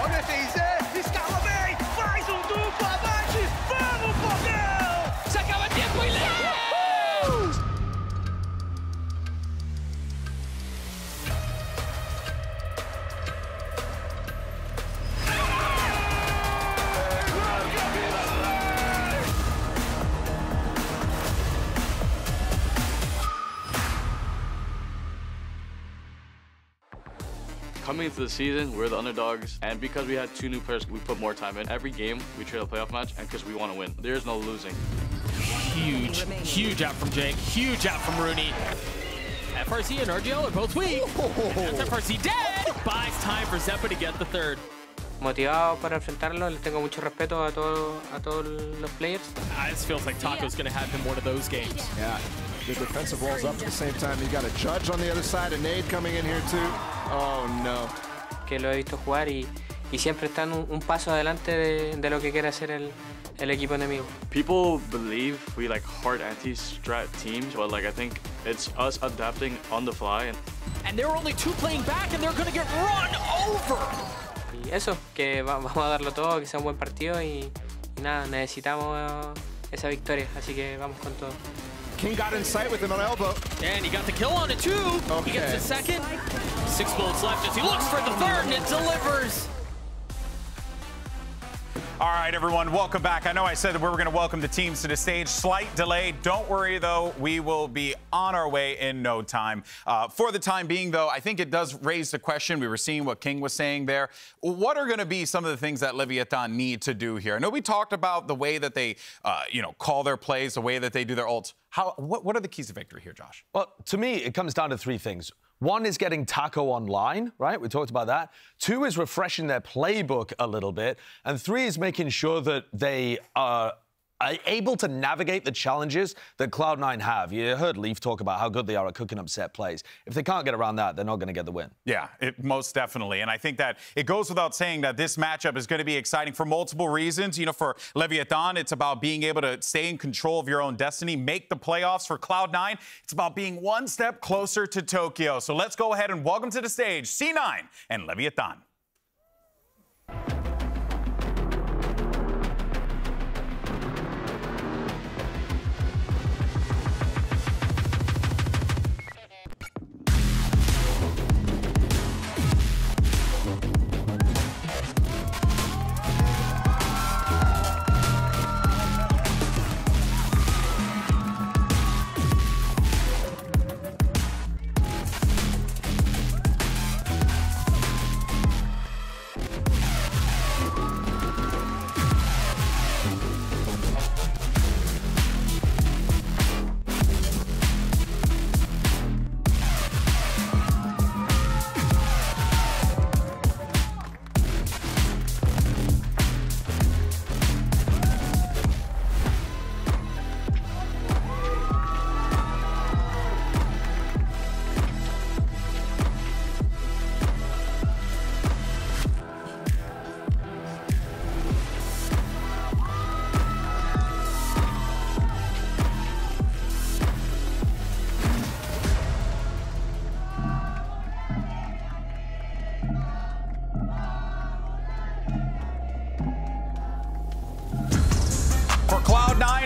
Olha, fez é, escala bem, faz um duplo abaixo. coming into the season, we're the underdogs, and because we had two new players, we put more time in. Every game, we trade a playoff match, and because we want to win. There's no losing. Huge, huge out from Jake, huge out from Runi. F R C and R G L are both weak. That's F R C dead. Buys time for Zeppa to get the third. Motivado para enfrentarlo, les tengo mucho respeto a todos a todos los players. I just feels like Taco's gonna have him one of those games. Yeah, the defensive walls up at the same time. You got a judge on the other side, a nade coming in here too. Oh no. Que lo he visto jugar y y siempre están un, un paso adelante de, de lo que quiere hacer el el equipo enemigo. People believe we like hard anti-strat teams, but like I think it's us adapting on the fly. And, and there are only two playing back, and they're gonna get run over. Y eso, que vamos a darlo todo, que sea un buen partido y, y nada, necesitamos esa victoria, así que vamos con todo. King got in sight with him on elbow. And he got the kill on it too. Okay. He gets the second. Six bullets left as he looks for the third and it delivers. All right, everyone, welcome back. I know I said that we were going to welcome the teams to the stage. Slight delay. Don't worry, though. We will be on our way in no time. Uh, for the time being, though, I think it does raise the question. We were seeing what King was saying there. What are going to be some of the things that Leviatán need to do here? I know we talked about the way that they, uh, you know, call their plays, the way that they do their ults. How, what, what are the keys to victory here, Josh? Well, to me, it comes down to three things. One is getting Taco online, right? We talked about that. Two is refreshing their playbook a little bit. And three is making sure that they are able to navigate the challenges that Cloud nine have. You heard Leaf talk about how good they are at cooking up set plays. If they can't get around that, they're not going to get the win. Yeah, it, most definitely. And I think that it goes without saying that this matchup is going to be exciting for multiple reasons. You know, for Leviatán, it's about being able to stay in control of your own destiny, make the playoffs. For Cloud nine, it's about being one step closer to Tokyo. So let's go ahead and welcome to the stage C nine and Leviatán.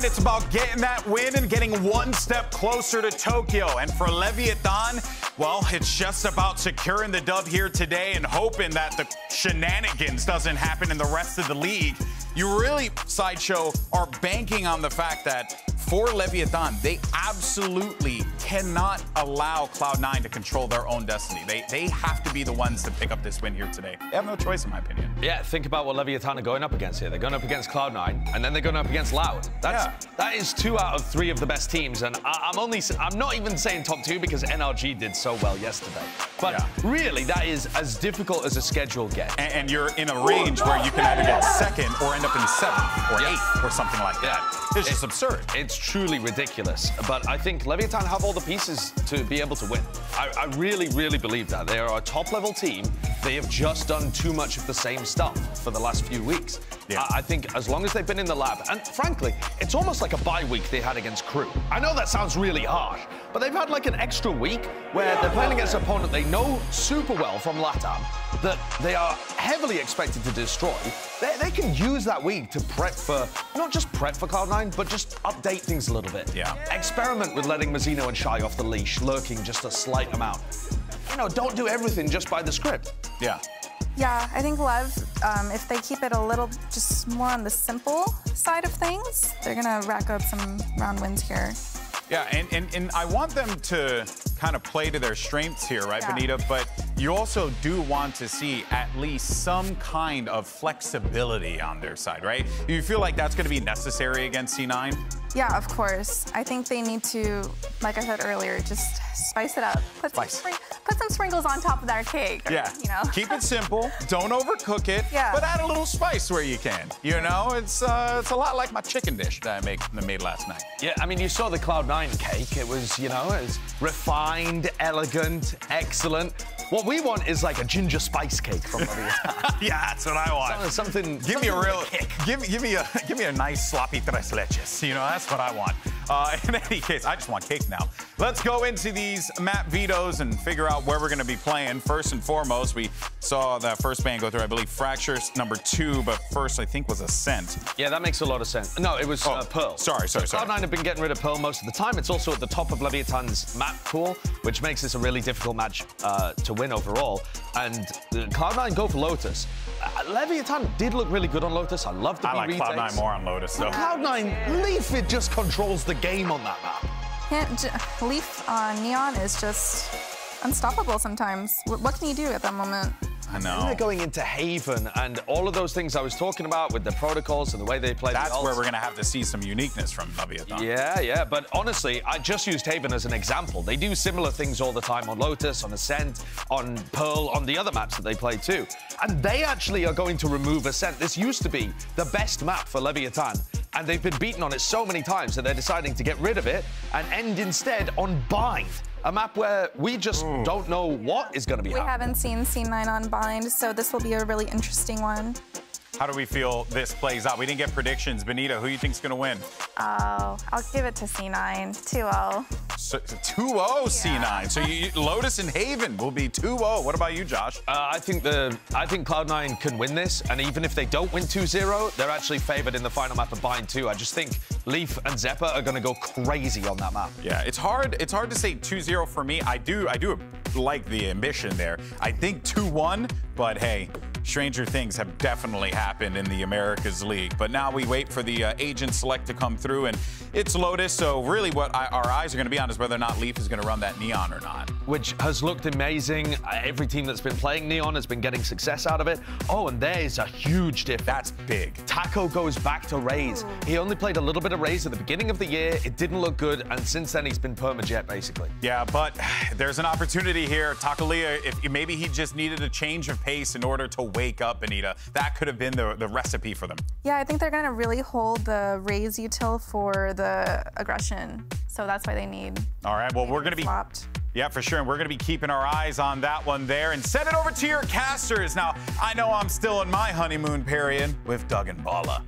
It's about getting that win and getting one step closer to Tokyo. And for Leviatán, well, it's just about securing the dub here today and hoping that the shenanigans doesn't happen in the rest of the league. You really, Sideshow, are banking on the fact that for Leviatán, they absolutely cannot allow Cloud nine to control their own destiny. They, they have to be the ones to pick up this win here today. They have no choice, in my opinion. Yeah, think about what Leviatán are going up against here. They're going up against Cloud nine, and then they're going up against Loud. That's, yeah. That is two out of three of the best teams, and I, I'm only, I'm not even saying top two because N R G did so well yesterday. But yeah. Really, that is as difficult as a schedule gets. And, and you're in a range where you can either get second or end up in seventh or yeah. eighth or something like yeah. that. It's just it, absurd. It's truly ridiculous, but I think Leviatán have all the pieces to be able to win. I, I really, really believe that. They are a top-level team. They have just done too much of the same stuff for the last few weeks. Yeah. I, I think as long as they've been in the lab, and frankly, it's almost like a bye week they had against Crew. I know that sounds really harsh, but they've had like an extra week where they're playing against an opponent they know super well from LATAM that they are heavily expected to destroy. They, they can use that week to prep for, not just prep for Cloud nine, but just update things a little bit. Yeah. Experiment with letting Mazino and Shy off the leash, lurking just a slight amount. You know, don't do everything just by the script. Yeah. Yeah, I think Lev, um, if they keep it a little just more on the simple side of things, they're gonna rack up some round wins here. Yeah, and, and, and I want them to kind of play to their strengths here, right, yeah. Benita? But you also do want to see at least some kind of flexibility on their side, right? Do you feel like that's going to be necessary against C nine? Yeah, of course. I think they need to, like I said earlier, just spice it up. Put some, spring put some sprinkles on top of that cake. Or, yeah. You know. Keep it simple. Don't overcook it. Yeah. But add a little spice where you can. You know, it's uh, it's a lot like my chicken dish that I make that I made last night. Yeah, I mean, you saw the Cloud nine cake. It was, you know, it was refined, elegant, excellent. What we want is like a ginger spice cake from Leviatán. Yeah, that's what I want. Something. something give something me a real. Kick. Give give me a give me a nice sloppy tres leches. You know, that's what I want. Uh, in any case, I just want cake now. Let's go into these map vetoes and figure out where we're going to be playing. First and foremost, we saw that first band go through. I believe Fractures number two, but first I think was Ascent. Yeah, that makes a lot of sense. No, it was oh, uh, Pearl. Sorry, sorry, so sorry. Cloud nine have been getting rid of Pearl most of the time. It's also at the top of Leviatán's map pool, which makes this a really difficult match uh, to win. win overall, and Cloud nine go for Lotus. Uh, Leviatán did look really good on Lotus. I love the I like Cloud nine more on Lotus, though. Yeah. Cloud nine, Leaf, it just controls the game on that map. Yeah, Leaf on uh, Neon is just unstoppable sometimes. What can you do at that moment? I know. And they're going into Haven and all of those things I was talking about with the protocols and the way they play. That's the where we're going to have to see some uniqueness from Leviatán. Yeah, yeah. But honestly, I just used Haven as an example. They do similar things all the time on Lotus, on Ascent, on Pearl, on the other maps that they play too. And they actually are going to remove Ascent. This used to be the best map for Leviatán, and they've been beaten on it so many times that they're deciding to get rid of it and end instead on Bind. A map where we just Ooh. don't know what is going to be we happening. We haven't seen C nine on Bind, so this will be a really interesting one. How do we feel this plays out? We didn't get predictions. Benita, who do you think's going to win? Oh, I'll give it to C nine. two zero. So, two zero yeah. C nine. So you, Lotus and Haven will be two zero. What about you, Josh? Uh, I think the I think Cloud nine can win this, and even if they don't win two zero, they're actually favored in the final map of Bind too. I just think Leaf and Zeppa are going to go crazy on that map. Yeah, it's hard. It's hard to say two zero for me. I do I do like the ambition there. I think two one, but hey. Stranger things have definitely happened in the Americas League. But now we wait for the uh, agent select to come through, and it's Lotus. So really what I, our eyes are going to be on is whether or not Leaf is going to run that Neon or not. Which has looked amazing. Every team that's been playing Neon has been getting success out of it. Oh, and there's a huge difference. That's big. Taco goes back to Raze. He only played a little bit of Raze at the beginning of the year. It didn't look good, and since then he's been perma-jet, basically. Yeah, but there's an opportunity here. Tacolia, if maybe he just needed a change of pace in order to wake up, Benita. That could have been the, the recipe for them. Yeah, I think they're going to really hold the Raze util for the aggression. So that's why they need... All right, well, we're going to be... Flopped. Yeah, for sure, and we're going to be keeping our eyes on that one there. And send it over to your casters. Now, I know I'm still in my honeymoon period with Doug and Bala.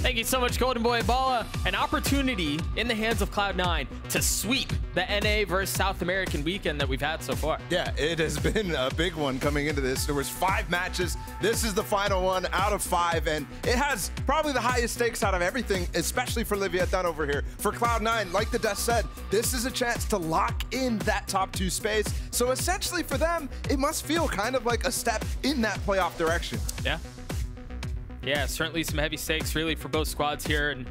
Thank you so much, Golden Boy Bala. An opportunity in the hands of Cloud nine to sweep the N A versus South American weekend that we've had so far. Yeah, it has been a big one coming into this. There was five matches. This is the final one out of five, and it has probably the highest stakes out of everything, especially for Leviatán over here. For Cloud nine, like the Dust said, this is a chance to lock in that top two space. So essentially for them, it must feel kind of like a step in that playoff direction. Yeah. Yeah, certainly some heavy stakes really for both squads here. And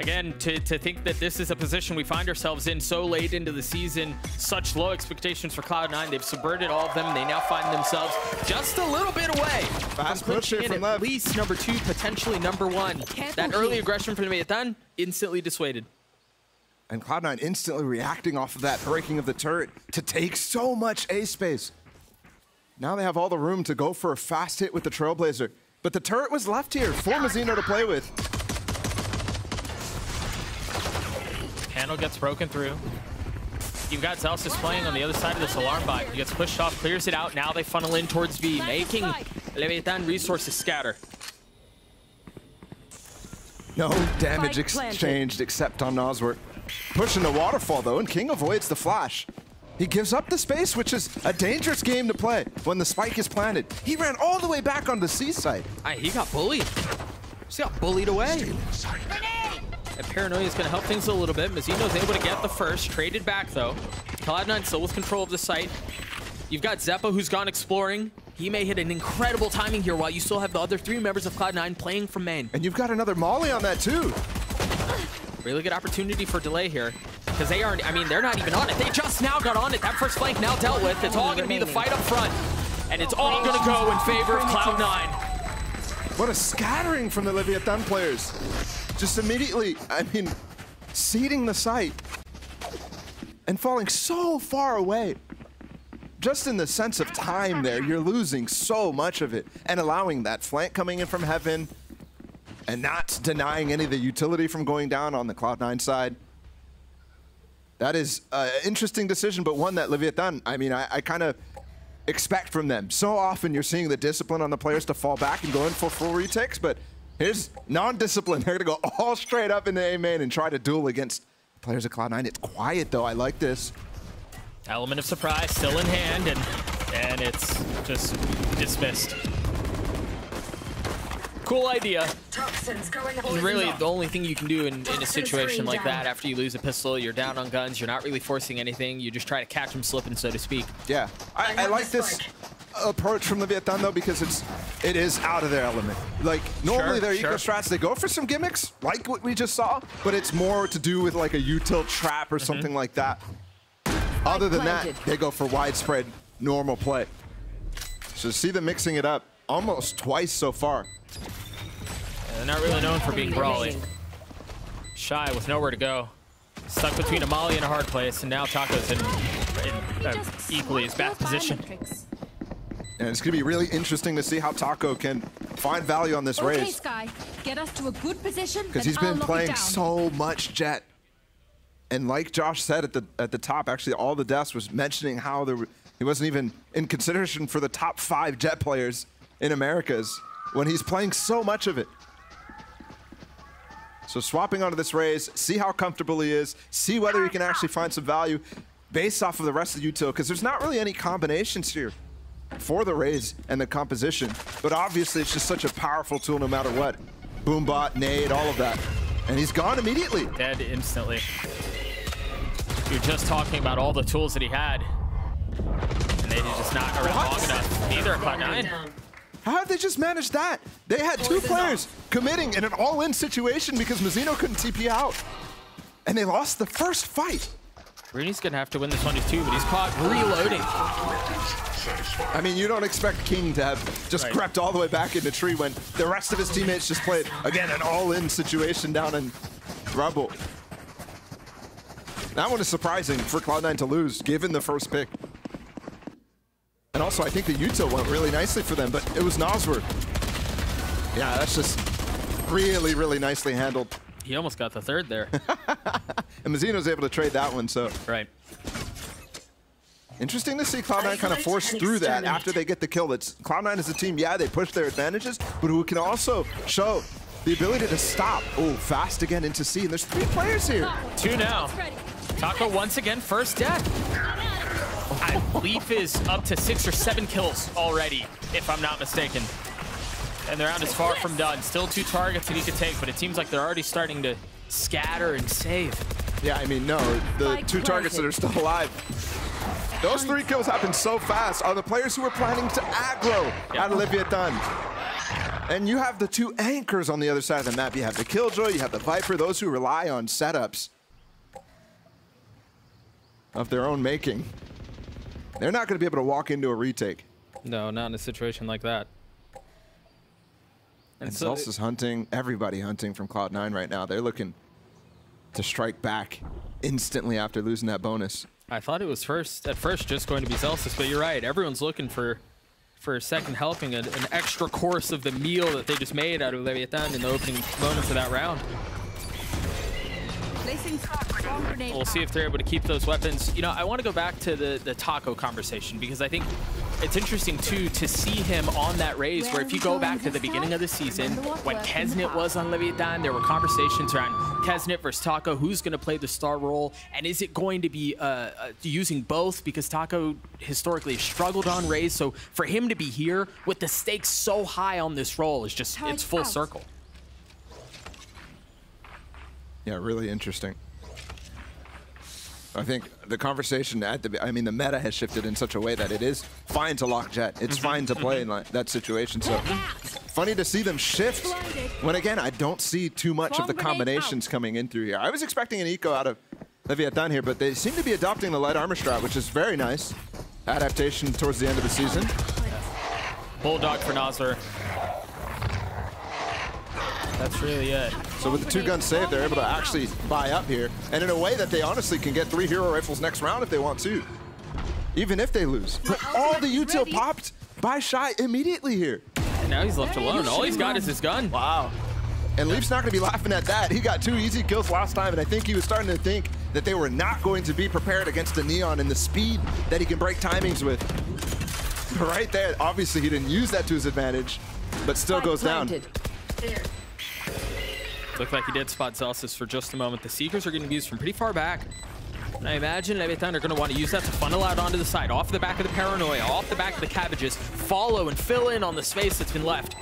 again, to, to think that this is a position we find ourselves in so late into the season, such low expectations for Cloud nine. They've subverted all of them. They now find themselves just a little bit away. Fast push here from left. At least number two, potentially number one. That early aggression from Leviatán instantly dissuaded. And Cloud nine instantly reacting off of that breaking of the turret to take so much A space. Now they have all the room to go for a fast hit with the Trailblazer. But the turret was left here for Mazino to play with. Handle gets broken through. You've got Zellsis playing on the other side of this alarm bike. He gets pushed off, clears it out. Now they funnel in towards B, making Leviatán resources scatter. No damage exchanged except on Nozwrath. Pushing the waterfall though, and King avoids the flash. He gives up the space, which is a dangerous game to play when the spike is planted. He ran all the way back on the C site. Right, he got bullied. He got bullied away. And Paranoia is going to help things a little bit. Mazino's able to get the first, traded back though. Cloud nine still with control of the site. You've got Zeppa who's gone exploring. He may hit an incredible timing here while you still have the other three members of Cloud nine playing from main. And you've got another molly on that too. Really good opportunity for delay here. Because they aren't, I mean, they're not even on it. They just now got on it. That first flank now dealt with. It's all going to be the fight up front. And it's all going to go in favor of Cloud nine. What a scattering from the Leviathan players. Just immediately, I mean, seeding the site and falling so far away. Just in the sense of time there, you're losing so much of it and allowing that flank coming in from Heaven and not denying any of the utility from going down on the Cloud nine side. That is an interesting decision, but one that Leviathan, I mean, I, I kind of expect from them. So often you're seeing the discipline on the players to fall back and go in for full retakes, but here's non-discipline. They're going to go all straight up into A-Main and try to duel against players of Cloud nine. It's quiet, though. I like this. Element of surprise still in hand, and and it's just dismissed. Cool idea. And really, the only thing you can do in, in a situation like that after you lose a pistol, you're down on guns, you're not really forcing anything, you just try to catch them slipping, so to speak. Yeah, I, I like this approach from Leviathan, though, because it's it is out of their element. Like, normally their eco strats, they go for some gimmicks, like what we just saw, but it's more to do with like a util trap or something mm-hmm. like that. Other than that, they go for widespread normal play. So see them mixing it up almost twice so far. Yeah, they're not really known for being brawly. Shy with nowhere to go. Stuck between a molly and a hard place, and now Taco's in, in uh, equally as bad position. And it's going to be really interesting to see how Taco can find value on this race. Okay, Sky, get us to a good position, because he's been playing so much Jet. And like Josh said at the at the top, actually all the desk was mentioning how there were, he wasn't even in consideration for the top five Jet players in Americas when he's playing so much of it. So swapping onto this Raze, see how comfortable he is, see whether he can actually find some value based off of the rest of the util, because there's not really any combinations here for the Raze and the composition, but obviously it's just such a powerful tool no matter what. Boom bot, nade, all of that. And he's gone immediately. Dead instantly. You're just talking about all the tools that he had. And they did just not around long enough. Neither of Cloud nine. How did they just manage that? They had two players committing in an all-in situation because Mazino couldn't T P out. And they lost the first fight. Rooney's going to have to win this one too, but he's caught reloading. I mean, you don't expect King to have just right. crept all the way back in the tree when the rest of his teammates just played, again, an all-in situation down in rubble. That one is surprising for Cloud nine to lose, given the first pick. And also, I think the util went really nicely for them, but it was Nozwrath. Yeah, that's just really, really nicely handled. He almost got the third there. And Mazino's able to trade that one, so. Right. Interesting to see Cloud nine kind of force through that after they get the kill. That's Cloud nine is a team, yeah, they push their advantages, but who can also show the ability to stop. Oh, fast again into C, and there's three players here. Two now. Taco once again, first death. I believe is up to six or seven kills already, if I'm not mistaken. And the round is far from done. Still two targets that he could take, but it seems like they're already starting to scatter and save. Yeah, I mean, no, the two targets that are still alive. Those three kills happened so fast are the players who were planning to aggro yep. out of Leviathan. And you have the two anchors on the other side of the map. You have the Killjoy, you have the Viper, those who rely on setups of their own making. They're not going to be able to walk into a retake. No, not in a situation like that. And, and so Zellsis is hunting, everybody hunting from Cloud nine right now. They're looking to strike back instantly after losing that bonus. I thought it was first at first just going to be Zellsis, but you're right. Everyone's looking for for a second helping, an, an extra course of the meal that they just made out of Leviathan in the opening moments of that round. We'll see if they're able to keep those weapons. You know, I want to go back to the, the Taco conversation, because I think it's interesting, too, to see him on that Raze, where if you go back to the beginning of the season, when Kesnit was on Leviathan, there were conversations around Kesnit versus Taco, who's going to play the star role, and is it going to be uh, uh, using both, because Taco historically struggled on Raze, so for him to be here with the stakes so high on this role is just, it's full circle. Yeah, really interesting. I think the conversation at the, I mean, the meta has shifted in such a way that it is fine to lock Jet. It's mm-hmm. fine to play in that situation. So funny to see them shift when, again, I don't see too much of the combinations coming in through here. I was expecting an eco out of Leviatán here, but they seem to be adopting the light armor strat, which is very nice. Adaptation towards the end of the season. Bulldog for Nozwrath. That's really it. So with the two-gun save, they're able to actually buy up here, and in a way that they honestly can get three hero rifles next round if they want to, even if they lose. But all the util popped by Shy immediately here. And now he's left alone. All he's got is his gun. Wow. And Leaf's not going to be laughing at that. He got two easy kills last time, and I think he was starting to think that they were not going to be prepared against the Neon and the speed that he can break timings with. Right there, obviously he didn't use that to his advantage, but still goes down. Looked like he did spot Zellsis for just a moment. The Seekers are going to be used from pretty far back. And I imagine Leviatán are going to want to use that to funnel out onto the side, off the back of the Paranoia, off the back of the Cabbages, follow and fill in on the space that's been left.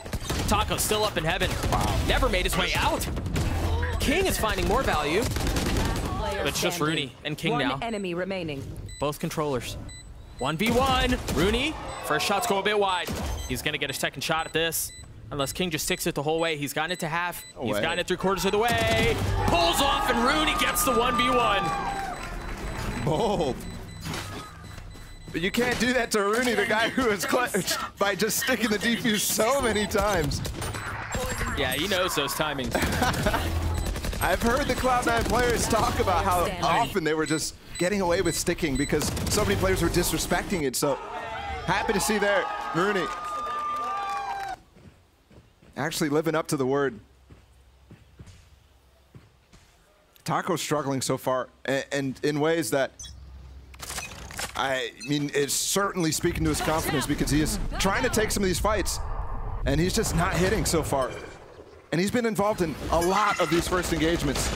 Taco still up in heaven. Wow. Never made his way out. King is finding more value. But it's just Runi and King now. One enemy remaining. Both controllers. one v one. Runi, first shots go a bit wide. He's going to get a second shot at this. Unless King just sticks it the whole way. He's gotten it to half. No He's way. gotten it three quarters of the way. Pulls off, and Runi gets the one v one. Bold. But you can't do that to Runi, the guy who was clutched by just sticking the defuse so many times. Yeah, he knows those timings. I've heard the Cloud nine players talk about how often they were just getting away with sticking because so many players were disrespecting it. So happy to see there, Runi. Actually living up to the word. Taco's struggling so far, and, and in ways that, I mean, it's certainly speaking to his confidence because he is trying to take some of these fights, and he's just not hitting so far. And he's been involved in a lot of these first engagements.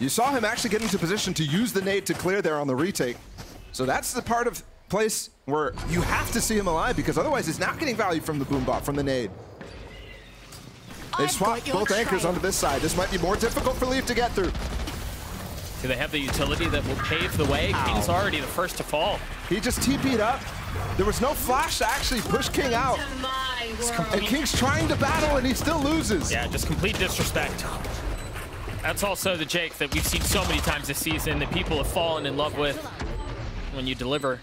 You saw him actually get into position to use the nade to clear there on the retake. So that's the part of place where you have to see him alive, because otherwise he's not getting value from the boom bot, from the nade. They swapped both anchors onto this side. This might be more difficult for Leaf to get through. Do they have the utility that will pave the way? Ow. King's already the first to fall. He just T P'd up. There was no flash to actually push King out. And King's trying to battle and he still loses. Yeah, just complete disrespect. That's also the Jake that we've seen so many times this season that people have fallen in love with when you deliver.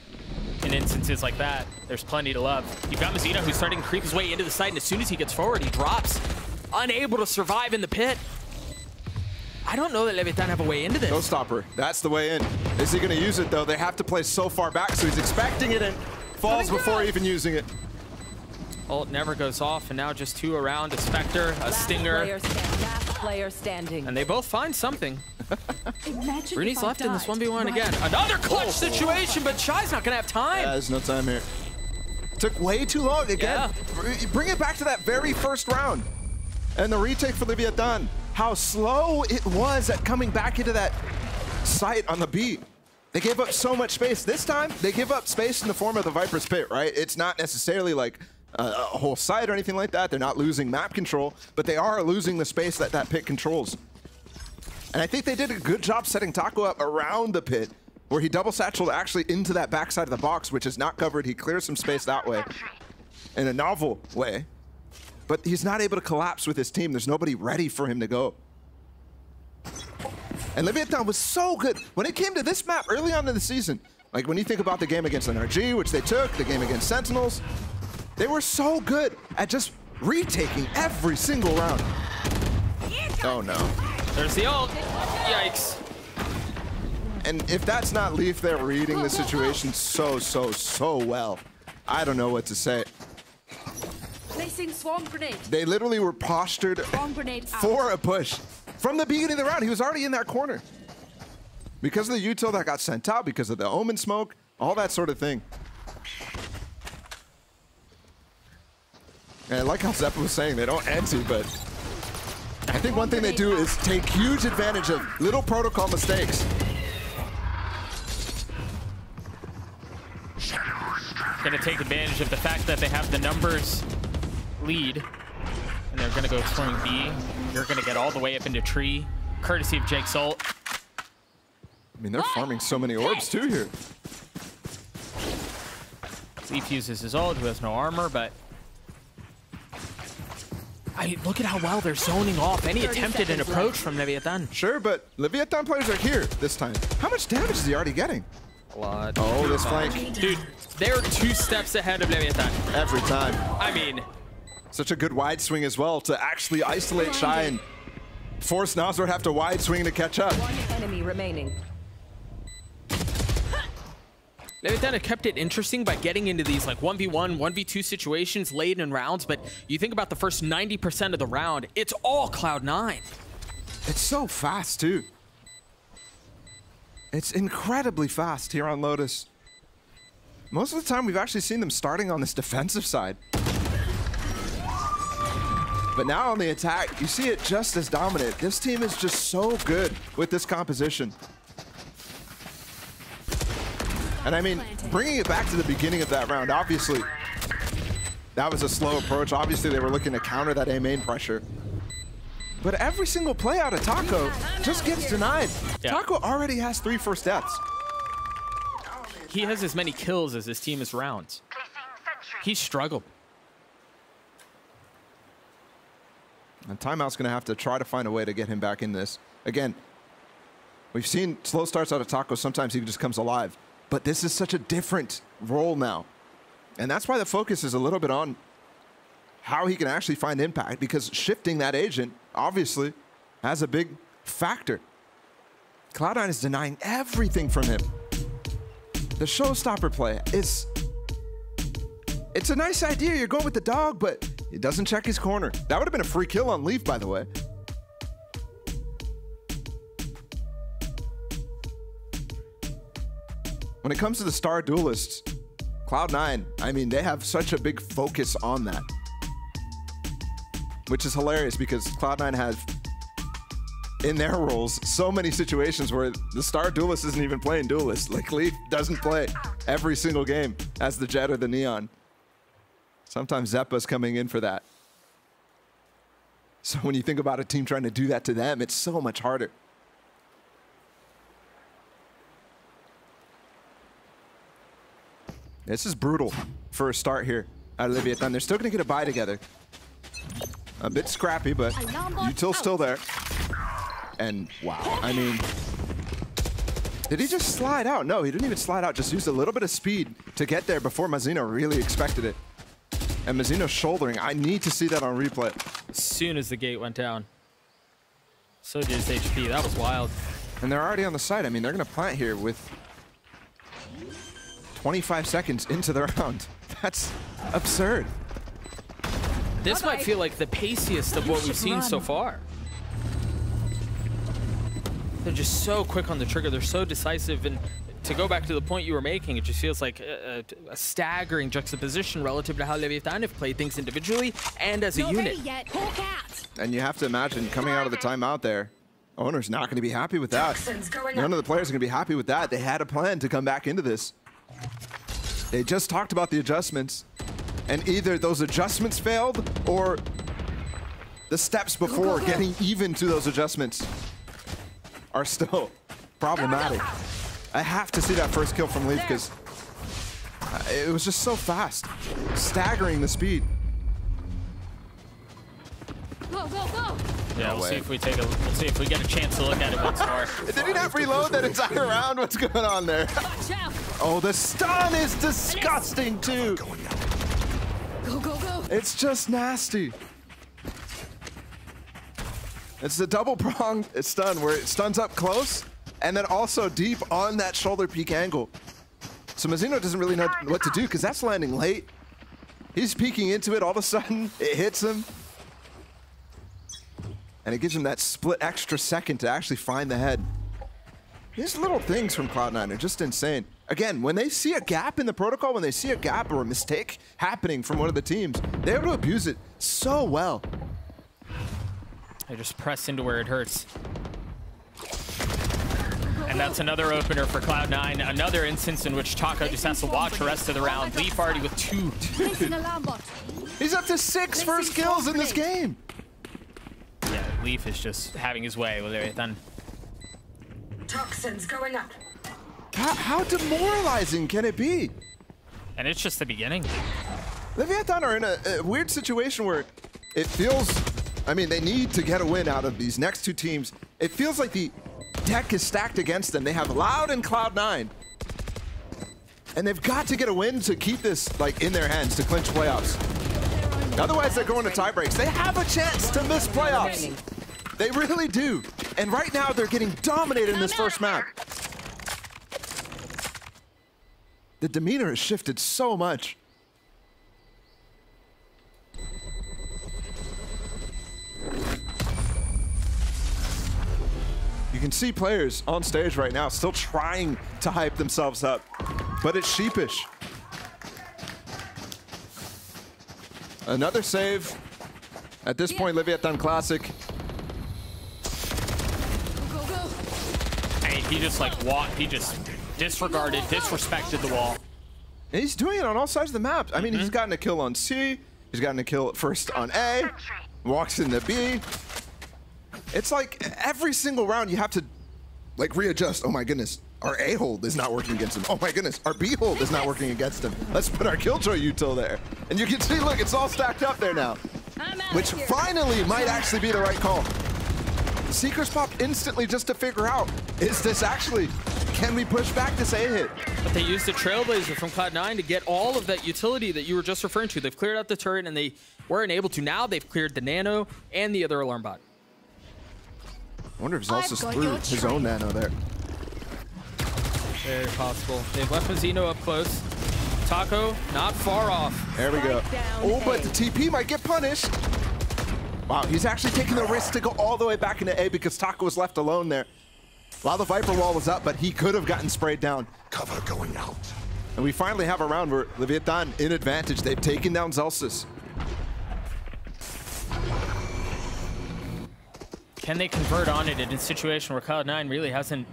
In instances like that, there's plenty to love. You've got Mazino, who's starting to creep his way into the site, and as soon as he gets forward, he drops, unable to survive in the pit. I don't know that Leviatán have a way into this. No stopper. That's the way in. Is he going to use it, though? They have to play so far back, so he's expecting it and falls before even using it. Ult never goes off, and now just two around, a Spectre, a last Stinger. Player stand, last player standing. And they both find something. Runi's left died. in this one v one again. Another clutch oh. situation, but Shy's not gonna have time. Yeah, there's no time here. Took way too long again. Yeah. Bring it back to that very first round. And the retake for Leviatán. How slow it was at coming back into that site on the beat. They gave up so much space. This time, they give up space in the form of the Viper's Pit, right? It's not necessarily like a, a whole site or anything like that. They're not losing map control, but they are losing the space that that pit controls. And I think they did a good job setting Taco up around the pit, where he double satcheled actually into that backside of the box, which is not covered. He clears some space that way in a novel way, but he's not able to collapse with his team. There's nobody ready for him to go. And Leviatán was so good. When it came to this map early on in the season, like when you think about the game against N R G, which they took, the game against Sentinels, they were so good at just retaking every single round. Oh no. There's the ult. Yikes. And if that's not Leaf, they're reading the situation so, so, so well. I don't know what to say. Placing swarm grenade. They literally were postured for a push. From the beginning of the round, he was already in that corner. Because of the util that got sent out, because of the omen smoke, all that sort of thing. And I like how Zeppa was saying, they don't empty, but I think one thing they do is take huge advantage of little protocol mistakes. Gonna take advantage of the fact that they have the numbers lead, and they're gonna go exploring B. You're gonna get all the way up into tree, courtesy of Jake's ult. I mean, they're farming so many orbs too here. Leaf uses his ult, who has no armor, but... I mean, look at how well they're zoning off any attempt at an approach left. from Leviathan. Sure, but Leviathan players are here this time. How much damage is he already getting? A lot. Oh, this flank. Dude, they're two steps ahead of Leviathan. Every time. I mean... Such a good wide swing as well to actually isolate Shy and force Nozwrath to have to wide swing to catch up. One enemy remaining. Leviathan kept it interesting by getting into these like one v one, one v two situations late in rounds, but you think about the first ninety percent of the round, it's all Cloud nine. It's so fast too. It's incredibly fast here on Lotus. Most of the time we've actually seen them starting on this defensive side. But now on the attack, you see it just as dominant. This team is just so good with this composition. And I mean, bringing it back to the beginning of that round, obviously, that was a slow approach. Obviously, they were looking to counter that A main pressure. But every single play out of Taco just gets denied. Yeah. Taco already has three first deaths. He has as many kills as his team has rounds. He struggled. And Timeout's going to have to try to find a way to get him back in this. Again, we've seen slow starts out of Taco. Sometimes he just comes alive. But this is such a different role now. And that's why the focus is a little bit on how he can actually find impact, because shifting that agent, obviously, has a big factor. Cloud nine is denying everything from him. The showstopper play is... It's a nice idea. You're going with the dog, but... He doesn't check his corner. That would have been a free kill on Leaf, by the way. When it comes to the star duelists, Cloud nine, I mean, they have such a big focus on that. Which is hilarious because Cloud nine have, in their roles, so many situations where the star duelist isn't even playing duelist. Like, Leaf doesn't play every single game as the Jet or the Neon. Sometimes Zeppa's coming in for that. So when you think about a team trying to do that to them, it's so much harder. This is brutal for a start here at Leviathan. They're still going to get a buy together. A bit scrappy, but Util's still there. And wow, I mean... Did he just slide out? No, he didn't even slide out. Just used a little bit of speed to get there before Mazino really expected it. And Mazino shouldering. I need to see that on replay. As soon as the gate went down. So did his H P. That was wild. And they're already on the side. I mean, they're going to plant here with twenty-five seconds into the round. That's absurd. This might feel like the paciest of what we've seen so far. They're just so quick on the trigger. They're so decisive. And to go back to the point you were making, it just feels like a, a, a staggering juxtaposition relative to how Leviathan have playlayed things individually and as a unit. And you have to imagine, coming out of the timeout there, owner's not going to be happy with that. None of the players are going to be happy with that. They had a plan to come back into this. They just talked about the adjustments, and either those adjustments failed or the steps before getting even to those adjustments are still problematic. I have to see that first kill from Leaf because it was just so fast, staggering the speed. Go, go, go! Yeah, no we'll way. see if we take a, we'll see if we get a chance to look at it once more. Did he not reload that entire round? What's going on there? Oh, the stun is disgusting too. Go, go, go! It's just nasty. It's the double pronged stun where it stuns up close. And then also deep on that shoulder peak angle. So Mazino doesn't really know what to do because that's landing late. He's peeking into it. All of a sudden, it hits him. And it gives him that split extra second to actually find the head. These little things from Cloud nine are just insane. Again, when they see a gap in the protocol, when they see a gap or a mistake happening from one of the teams, they're able to abuse it so well. I just press into where it hurts. And that's another opener for Cloud nine. Another instance in which Taco just has to watch the rest of the round. Leaf already with two. He's up to six first kills in this game. Yeah, Leaf is just having his way with everything. Toxins going up. How, how demoralizing can it be? And it's just the beginning. Leviathan are in a, a weird situation where it feels, I mean, they need to get a win out of these next two teams. It feels like the deck is stacked against them. They have Loud and Cloud nine. And they've got to get a win to keep this like in their hands to clinch playoffs. Otherwise, they're going to tie breaks. They have a chance to miss playoffs. They really do. And right now, they're getting dominated in this first map. The demeanor has shifted so much. You can see players on stage right now still trying to hype themselves up, but it's sheepish. Another save. At this point, Leviathan Classic. Go, go, go. Hey, he just like walked, he just disregarded, disrespected the wall. And he's doing it on all sides of the map. I mean, mm-hmm. he's gotten a kill on C, he's gotten a kill first on A, walks into B. It's like every single round you have to like readjust. Oh my goodness, our A hold is not working against him. Oh my goodness, our B hold is not working against him. Let's put our Killjoy util there. And you can see, look, it's all stacked up there now, which finally might actually be the right call. Seekers pop instantly just to figure out, is this actually, can we push back this A hit? But they used the Trailblazer from Cloud nine to get all of that utility that you were just referring to. They've cleared out the turret and they weren't able to. Now they've cleared the nano and the other alarm bot. I wonder if Zellsis threw his own nano there. Very possible. They've left Mazino up close. Taco, not far off. There we go. Oh, but the T P might get punished. Wow, he's actually taking the risk to go all the way back into A because Taco was left alone there. While the Viper wall was up, but he could have gotten sprayed down. Cover going out. And we finally have a round where Leviathan in advantage. They've taken down Zellsis. Can they convert on it in a situation where Cloud nine really hasn't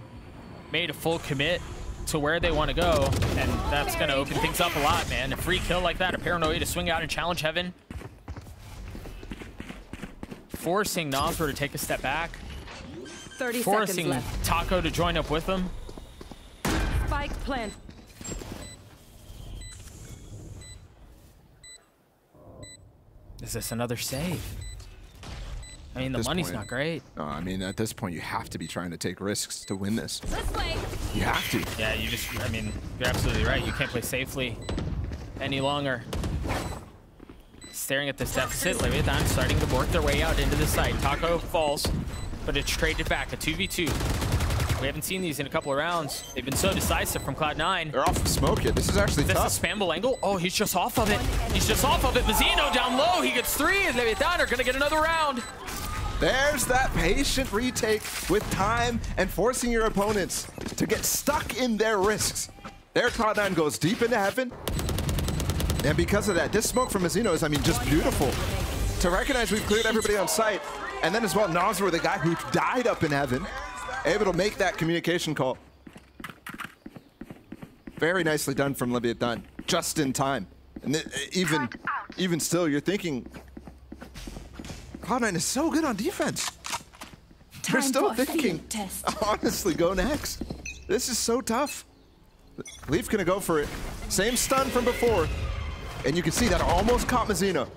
made a full commit to where they want to go? And that's going to open things up a lot, man. A free kill like that, a Paranoia to swing out and challenge Heaven. Forcing Nozwrath to take a step back. thirty forcing seconds left. Taco to join up with them. Spike plant. Is this another save? I mean, the money's point, not great. No, I mean, at this point, you have to be trying to take risks to win this. Let's play. You have to. Yeah, you just, I mean, you're absolutely right. You can't play safely any longer. Staring at this deficit, Leviathan starting to work their way out into the side. Taco falls, but it's traded back, a two v two. We haven't seen these in a couple of rounds. They've been so decisive from Cloud nine. They're off of smoke it. This is actually tough. This is a spamble angle. Oh, he's just off of it. He's just off of it. Mazino down low. He gets three, and Leviathan are going to get another round. There's that patient retake with time and forcing your opponents to get stuck in their risks. There, Cloud nine goes deep into Heaven. And because of that, this smoke from Mazino is, I mean, just beautiful. To recognize we've cleared everybody on site. And then as well, Nozwrath, the guy who died up in Heaven, able to make that communication call. Very nicely done from Leviathan, just in time. And even, even still, you're thinking, Cloud nine is so good on defense. They're still thinking, honestly, go next. This is so tough. Leaf gonna go for it. Same stun from before. And you can see that almost caught Mazino.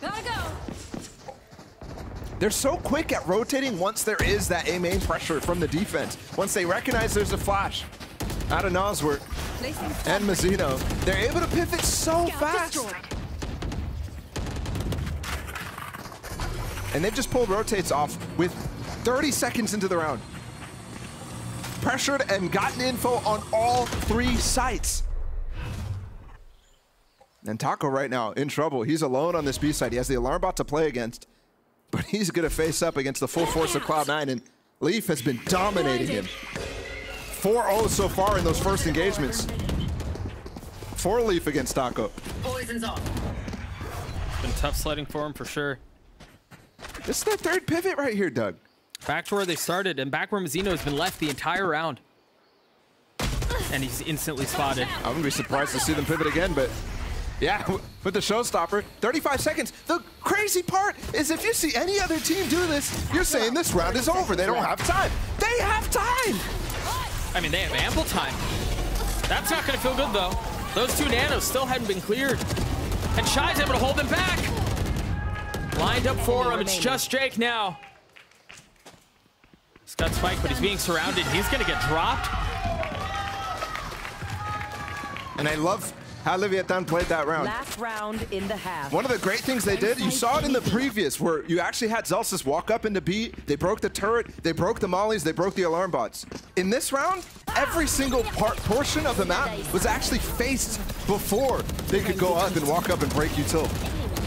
Gotta go. They're so quick at rotating once there is that A main pressure from the defense. Once they recognize there's a flash out of Nozwrath and Mazino, they're able to pivot so fast. And they've just pulled rotates off with thirty seconds into the round. Pressured and gotten info on all three sites. And Taco right now in trouble. He's alone on this B side. He has the alarm bot to play against, but he's gonna face up against the full force of Cloud nine, and Leaf has been dominating him. four oh so far in those first engagements. For Leaf against Taco. Poison's off. Been tough sledding for him for sure. This is their third pivot right here, Doug. Back to where they started, and back where Mazino has been left the entire round. And he's instantly spotted. I wouldn't be surprised to see them pivot again, but yeah, with the showstopper, thirty-five seconds. The crazy part is if you see any other team do this, you're saying this round is over. They don't have time. They have time. I mean, they have ample time. That's not going to feel good, though. Those two nanos still hadn't been cleared. And Shy's able to hold them back. Lined up for him. It's just Jake now. He's got Spike, but he's being surrounded. He's going to get dropped. And I love how Leviatán played that round. Last round in the half. One of the great things they did, you saw it in the previous, where you actually had Zellsis walk up into B. They broke the turret, they broke the mollies, they broke the alarm bots. In this round, every single part portion of the map was actually faced before they could go up and walk up and break you till.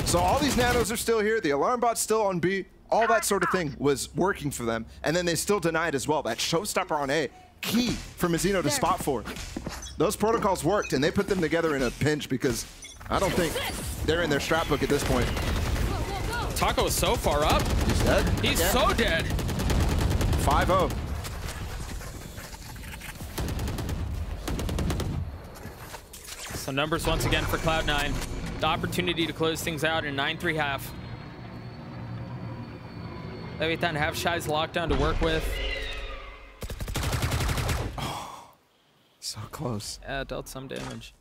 So all these nanos are still here, the alarm bot's still on B, all that sort of thing was working for them. And then they still denied as well. That showstopper on A, key for Mazino to spot for. Those protocols worked, and they put them together in a pinch because I don't think they're in their strat book at this point. Taco is so far up. He's dead. He's dead. So dead. five oh. So numbers once again for Cloud nine. The opportunity to close things out in nine three half. Leviatán have Shy's lockdown to work with. So close. Yeah, dealt some damage.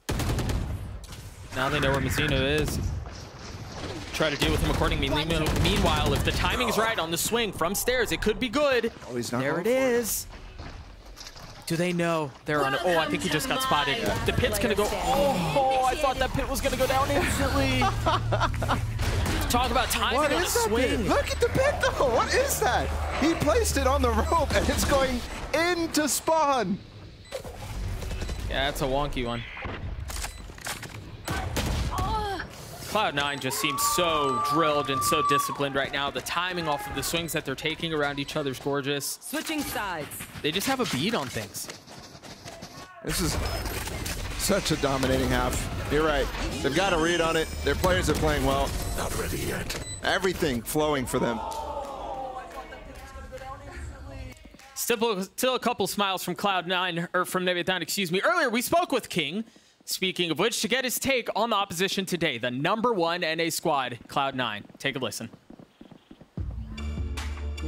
Now they know where Mazino is. Try to deal with him accordingly. Meanwhile, if the timing is right on the swing from stairs, it could be good. Oh, he's not there it is. It. Do they know? They're on. Oh, I think he just got spotted. The pit's going to go. Oh, I thought that pit was going to go down instantly. Talk about timing what on is the that swing. Pit? Look at the pit, though. What is that? He placed it on the rope, and it's going into spawn. Yeah, that's a wonky one. Cloud nine just seems so drilled and so disciplined right now. The timing off of the swings that they're taking around each other's gorgeous. Switching sides. They just have a bead on things. This is such a dominating half. You're right. They've got a read on it. Their players are playing well. Not ready yet. Everything flowing for them. Still, still a couple smiles from Cloud nine, or from Leviatán, excuse me. Earlier, we spoke with King, speaking of which, to get his take on the opposition today, the number one N A squad, Cloud nine. Take a listen.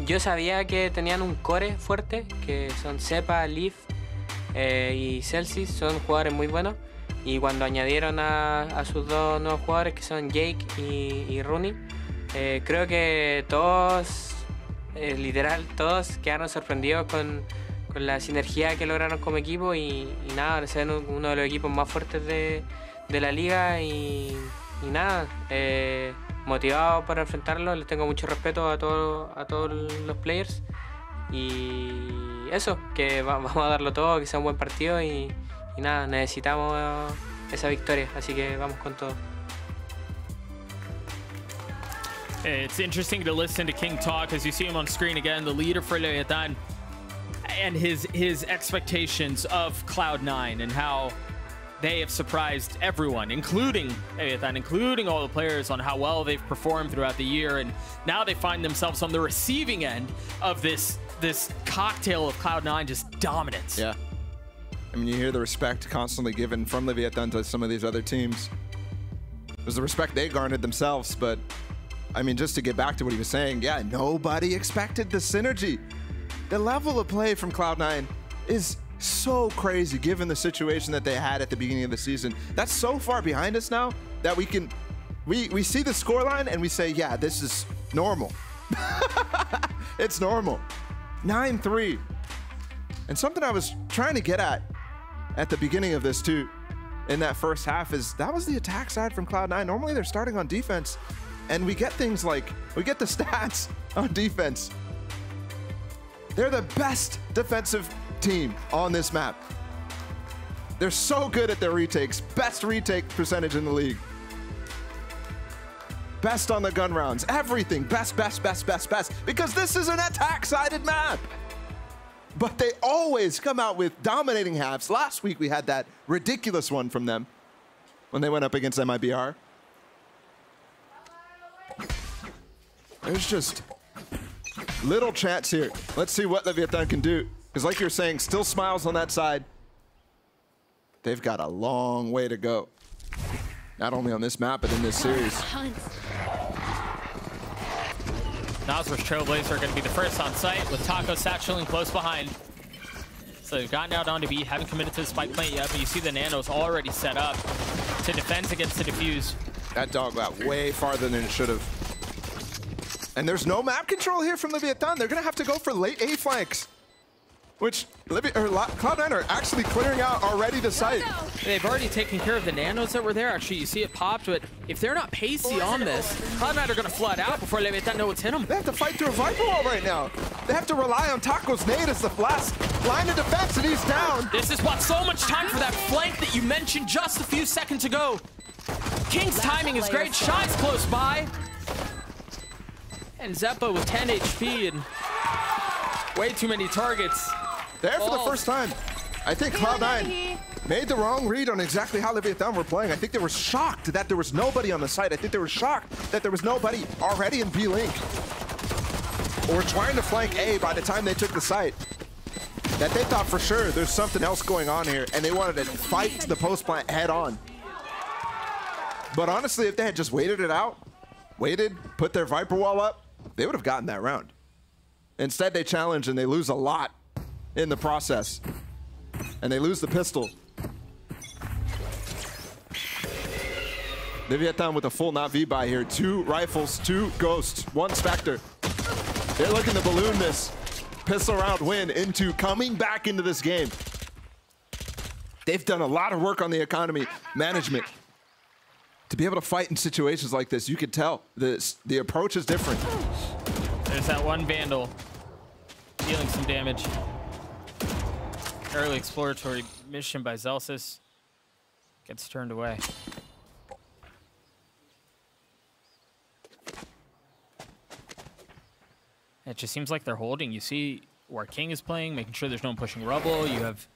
Yo sabía que tenían un core fuerte, que son Zepa, Leaf y Zellsis, son jugadores muy buenos. Y cuando añadieron a sus dos nuevos jugadores, que son Jake y Runi, creo que todos... Literal, todos quedaron sorprendidos con, con la sinergia que lograron como equipo y, y nada, ahora se ven uno de los equipos más fuertes de, de la liga y, y nada, eh, motivados para enfrentarlo, les tengo mucho respeto a, todo, a todos los players y eso, que vamos a darlo todo, que sea un buen partido y, y nada, necesitamos esa victoria, así que vamos con todo. It's interesting to listen to King talk as you see him on screen again, the leader for Leviatán, and his his expectations of Cloud nine and how they have surprised everyone, including Leviatán, including all the players, on how well they've performed throughout the year. And now they find themselves on the receiving end of this this cocktail of Cloud nine just dominance. Yeah. I mean, you hear the respect constantly given from Leviatán to some of these other teams. It was the respect they garnered themselves, but... I mean, just to get back to what he was saying, yeah, nobody expected the synergy. The level of play from Cloud nine is so crazy, given the situation that they had at the beginning of the season. That's so far behind us now that we can, we, we see the scoreline and we say, yeah, this is normal. It's normal. nine three. And something I was trying to get at at the beginning of this too, in that first half, is that was the attack side from Cloud nine. Normally they're starting on defense. And we get things like, we get the stats on defense. They're the best defensive team on this map. They're so good at their retakes. Best retake percentage in the league. Best on the gun rounds. Everything. Best, best, best, best, best. Because this is an attack-sided map. But they always come out with dominating halves. Last week we had that ridiculous one from them when they went up against M I B R. There's just little chance here. Let's see what Leviatán can do. Because like you're saying, still smiles on that side. They've got a long way to go. Not only on this map, but in this series. Nozwrath Trailblazer are going to be the first on site with Taco satcheling close behind. So they've gotten out onto B, haven't committed to the spike plant yet, but you see the Nando's already set up to defend against the defuse. That dog got way farther than it should have. And there's no map control here from Leviatán. They're going to have to go for late A flanks, which Cloud nine are actually clearing out already the site. They've already taken care of the Nanos that were there. Actually, you see it popped, but if they're not pacey on this, Cloud nine are going to flood out before Leviatán know what's hit them. They have to fight through a Viper wall right now. They have to rely on Taco's nade as the blast line of defense, and he's down. This is what so much time for that flank that you mentioned just a few seconds ago. King's timing is great. Shy's close by. And Zeppa with ten H P and way too many targets. There for oh. the first time. I think Cloud nine made the wrong read on exactly how Leviatán were playing. I think they were shocked that there was nobody on the site. I think they were shocked that there was nobody already in B-Link. Or trying to flank A by the time they took the site. That they thought for sure there's something else going on here, and they wanted to fight the post plant head on. But honestly, if they had just waited it out, waited, put their Viper wall up, they would have gotten that round. Instead, they challenge and they lose a lot in the process. And they lose the pistol. Leviatán with a full Na'Vi buy here. Two rifles, two ghosts, one Spectre. They're looking to balloon this pistol round win into coming back into this game. They've done a lot of work on the economy management. To be able to fight in situations like this, you could tell this, the approach is different. There's that one Vandal dealing some damage. Early exploratory mission by Zellsis gets turned away. It just seems like they're holding. You see where King is playing, making sure there's no one pushing rubble. You have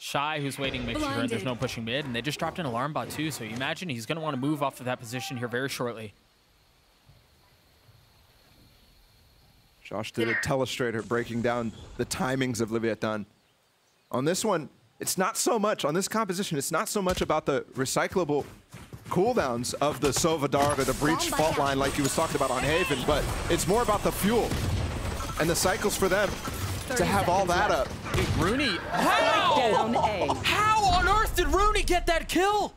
Shy who's waiting, making sure there's no pushing mid, and they just dropped an alarm bot too, so you imagine he's gonna want to move off of that position here very shortly. Josh did a telestrator breaking down the timings of Leviatán. On this one, it's not so much, on this composition, it's not so much about the recyclable cooldowns of the Sova Dark or the Breach fault line like he was talking about on Haven, but it's more about the fuel and the cycles for them to have all that up. Dude, Runi, how? How on earth did Runi get that kill?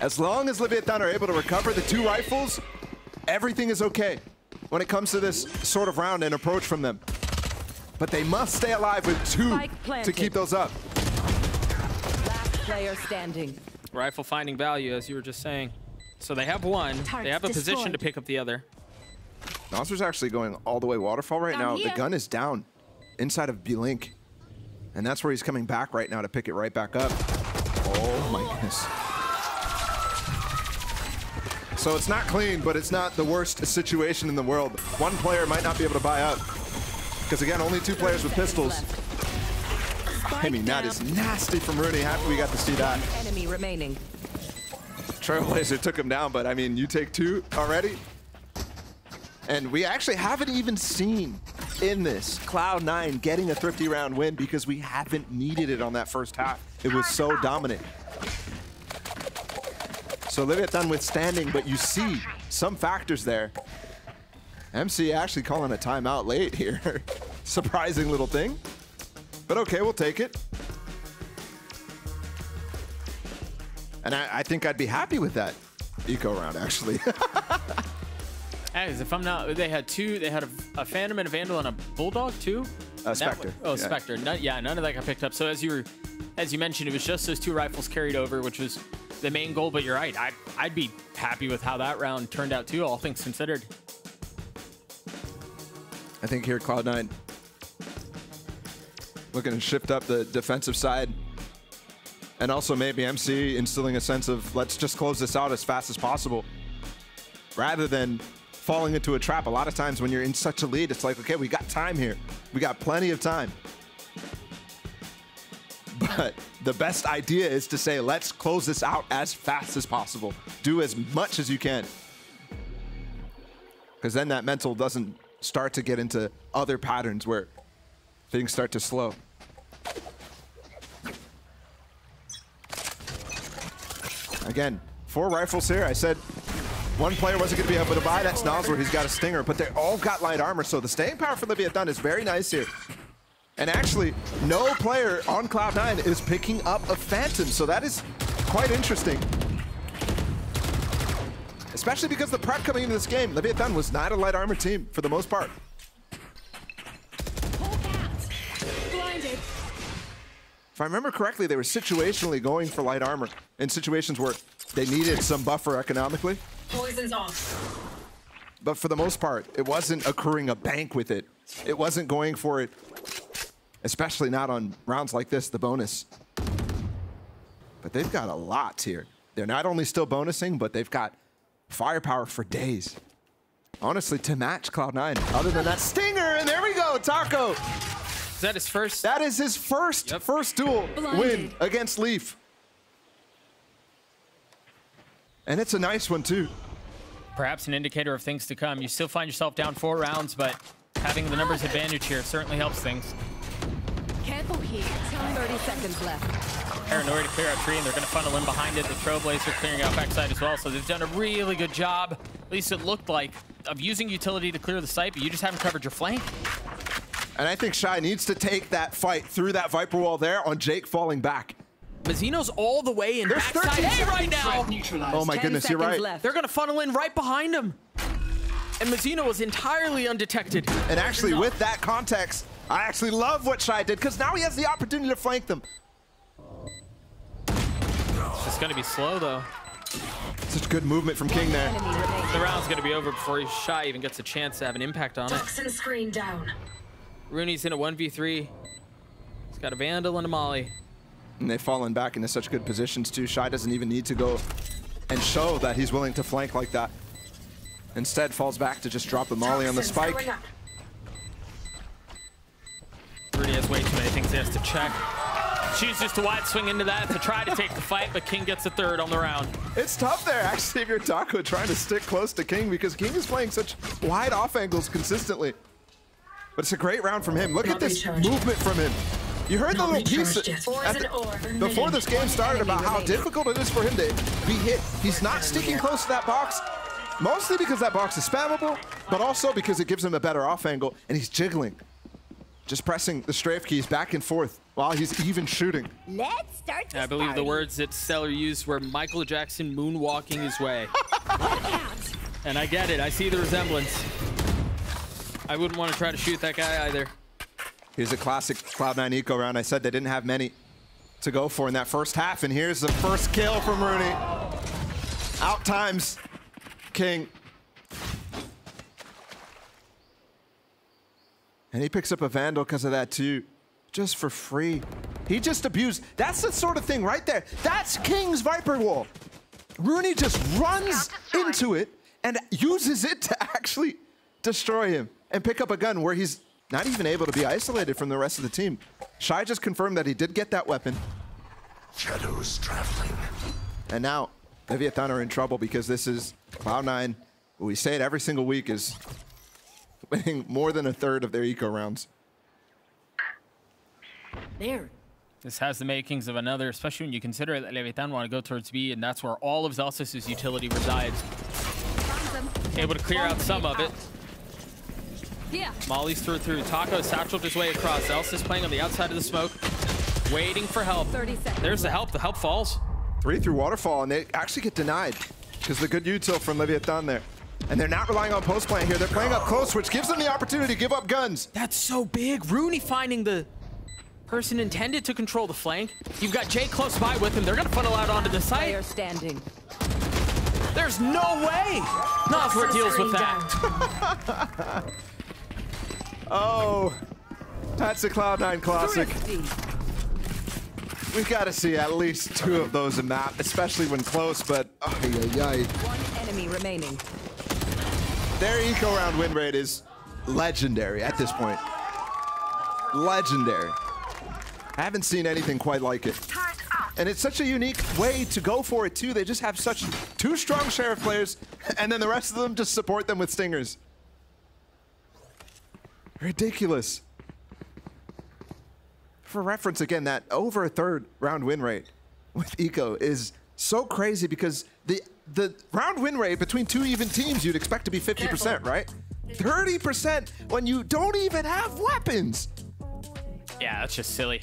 As long as Leviatán are able to recover the two rifles, everything is okay when it comes to this sort of round and approach from them. But they must stay alive with two to keep those up. Last player standing. Rifle finding value, as you were just saying. So they have one. Tarts they have a destroyed. position to pick up the other. Nozwrath's actually going all the way waterfall right down now. Here. The gun is down inside of B-Link. And that's where he's coming back right now to pick it right back up. Oh my goodness. So it's not clean, but it's not the worst situation in the world. One player might not be able to buy up. Because again, only two players with pistols. I mean, that is nasty from Runi. Happy we got to see that. Enemy remaining. Trailblazer took him down, but I mean, you take two already. And we actually haven't even seen in this Cloud nine getting a thrifty round win because we haven't needed it on that first half. It was so dominant. So Leviatán withstanding, but you see some factors there. M C actually calling a timeout late here. Surprising little thing. But okay, we'll take it. And I, I think I'd be happy with that eco round, actually. As if I'm not, they had two, they had a, a Phantom and a Vandal and a Bulldog too? A uh, Spectre. That, oh, yeah. Spectre. None, yeah, none of that got picked up. So as you were, as you mentioned, it was just those two rifles carried over, which was the main goal, but you're right. I, I'd be happy with how that round turned out too, all things considered. I think here Cloud nine looking to shift up the defensive side, and also maybe M C instilling a sense of let's just close this out as fast as possible rather than falling into a trap. A lot of times when you're in such a lead, it's like, okay, we got time here. We got plenty of time. But the best idea is to say, let's close this out as fast as possible. Do as much as you can. Because then that mental doesn't start to get into other patterns where things start to slow. Again, four rifles here. I said one player wasn't going to be able to buy. That's Nozwrath. He's got a stinger, but they all got light armor, so the staying power for Leviatán is very nice here. And actually, no player on Cloud nine is picking up a Phantom, so that is quite interesting. Especially because the prep coming into this game, Leviatán was not a light armor team for the most part. If I remember correctly, they were situationally going for light armor in situations where they needed some buffer economically. Poison's off. But for the most part, it wasn't accruing a bank with it. It wasn't going for it, especially not on rounds like this, the bonus. But they've got a lot here. They're not only still bonusing, but they've got firepower for days. Honestly, to match Cloud nine. Other than that, Stinger, and there we go, Taco. Is that his first? That is his first, yep. first duel Blinded. win against Leaf. And it's a nice one, too. Perhaps an indicator of things to come. You still find yourself down four rounds, but having the numbers advantage here certainly helps things. Careful here. thirty seconds left. Paranoia to clear out tree, and they're going to funnel in behind it. The Trailblazer clearing out backside as well, so they've done a really good job, at least it looked like, of using utility to clear the site, but you just haven't covered your flank. And I think Shy needs to take that fight through that Viper wall there on Jake falling back. Mazino's all the way in backside A right now. Oh my goodness, you're right. Left. They're going to funnel in right behind him. And Mazino was entirely undetected. And actually, with that context, I actually love what Shy did, because now he has the opportunity to flank them. It's just going to be slow, though. Such good movement from King there. The round's going to be over before Shy even gets a chance to have an impact on it. Toxin screen down. Rooney's in a one v three. He's got a Vandal and a Molly. And they've fallen back into such good positions too. Shy doesn't even need to go and show that he's willing to flank like that. Instead, falls back to just drop the Molly on the spike. Rooney has way too many things he has to check. Chooses to wide swing into that to try to take the fight, but King gets a third on the round. It's tough there, actually, if you're Taco trying to stick close to King, because King is playing such wide off angles consistently. But it's a great round from him. Look Not at this recharged. movement from him. You heard Not the little piece the, before this game started about how difficult it is for him to be hit. He's not sticking close to that box, mostly because that box is spammable, but also because it gives him a better off angle, and he's jiggling. Just pressing the strafe keys back and forth while he's even shooting. Let's start this I believe party. The words that Seller used were Michael Jackson moonwalking his way. And I get it. I see the resemblance. I wouldn't want to try to shoot that guy either. Here's a classic Cloud nine eco round. I said they didn't have many to go for in that first half, and here's the first kill from Rooney. Out times King. And he picks up a Vandal because of that too, just for free. He just abused. That's the sort of thing right there. That's King's Viper wall. Rooney just runs into it and uses it to actually destroy him and pick up a gun where he's not even able to be isolated from the rest of the team. Shy just confirmed that he did get that weapon. Shadows traveling. And now, Leviatán are in trouble because this is Cloud nine. We say it every single week, is winning more than a third of their eco rounds. There. This has the makings of another, especially when you consider that Leviatán want to go towards B, and that's where all of Zellsis' utility resides. Able to clear out some of it. Yeah. Molly's through through. Taco satcheled his way across. Zellsis playing on the outside of the smoke, waiting for help. There's the help. The help falls. Three through waterfall, and they actually get denied because the good util from Leviatán there. And they're not relying on post plant here. They're playing up close, which gives them the opportunity to give up guns. That's so big. Rooney finding the person intended to control the flank. You've got Jay close by with him. They're going to funnel out onto the site. They are standing. There's no way. Nozwrath deals with that. Oh, that's a Cloud nine classic. We've got to see at least two of those a map, especially when close, but oh, yeah, yeah. One enemy remaining. Their eco round win rate is legendary at this point. Legendary. I haven't seen anything quite like it. And it's such a unique way to go for it, too. They just have such two strong Sheriff players, and then the rest of them just support them with Stingers. Ridiculous. For reference, again, that over a third round win rate with eco is so crazy because the the round win rate between two even teams you'd expect to be fifty percent, right? thirty percent when you don't even have weapons. Yeah, that's just silly.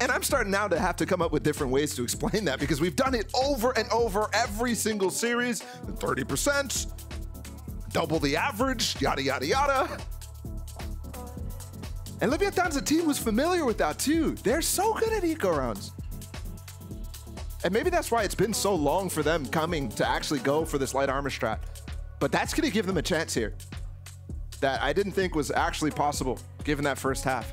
And I'm starting now to have to come up with different ways to explain that, because we've done it over and over every single series. thirty percent, double the average, yada, yada, yada. And Leviathan's a team who's familiar with that too. They're so good at eco rounds. And maybe that's why it's been so long for them coming to actually go for this light armor strat. But that's going to give them a chance here that I didn't think was actually possible given that first half.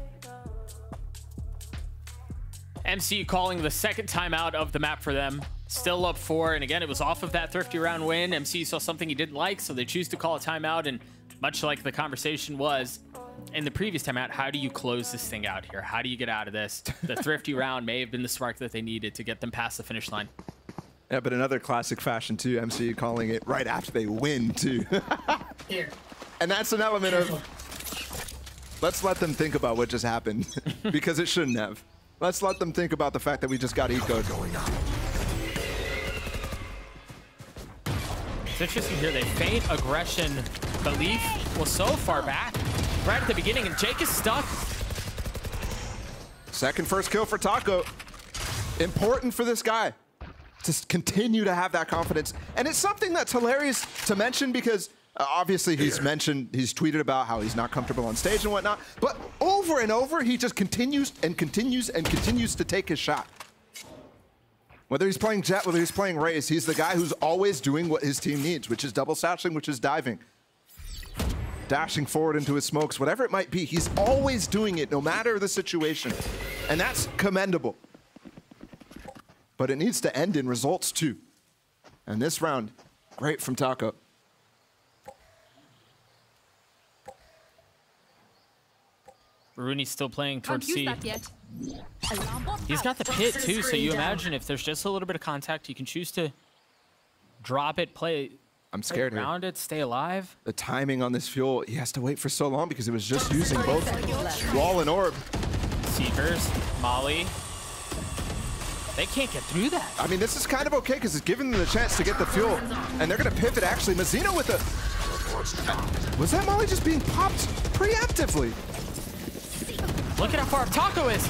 M C calling the second timeout of the map for them. Still up four, and again, it was off of that thrifty round win. M C saw something he didn't like, so they choose to call a timeout, and much like the conversation was in the previous timeout, how do you close this thing out here? How do you get out of this? The thrifty round may have been the spark that they needed to get them past the finish line. Yeah, but another classic fashion too, M C calling it right after they win too. Here. And that's an element of, let's let them think about what just happened, because it shouldn't have. Let's let them think about the fact that we just got ecoed. It's interesting here, they feint aggression. Belief was so far back right at the beginning, and Jake is stuck. Second first kill for Taco. Important for this guy to continue to have that confidence. And it's something that's hilarious to mention because Uh, obviously, he's mentioned, he's tweeted about how he's not comfortable on stage and whatnot, but over and over, he just continues and continues and continues to take his shot. Whether he's playing Jet, whether he's playing Raze, he's the guy who's always doing what his team needs, which is double satching, which is diving, dashing forward into his smokes, whatever it might be. He's always doing it, no matter the situation, and that's commendable. But it needs to end in results, too. And this round, great from Taco. Runi's still playing towards C. He's got the pit too, so you imagine if there's just a little bit of contact, you can choose to drop it, play I'm scared play around here. it, stay alive. The timing on this fuel, he has to wait for so long because it was just using both wall and orb. Seekers, Molly. They can't get through that. I mean, this is kind of okay because it's giving them the chance to get the fuel. And they're going to pivot actually. Mazino with a... Was that Molly just being popped preemptively? Look at how far Taco is.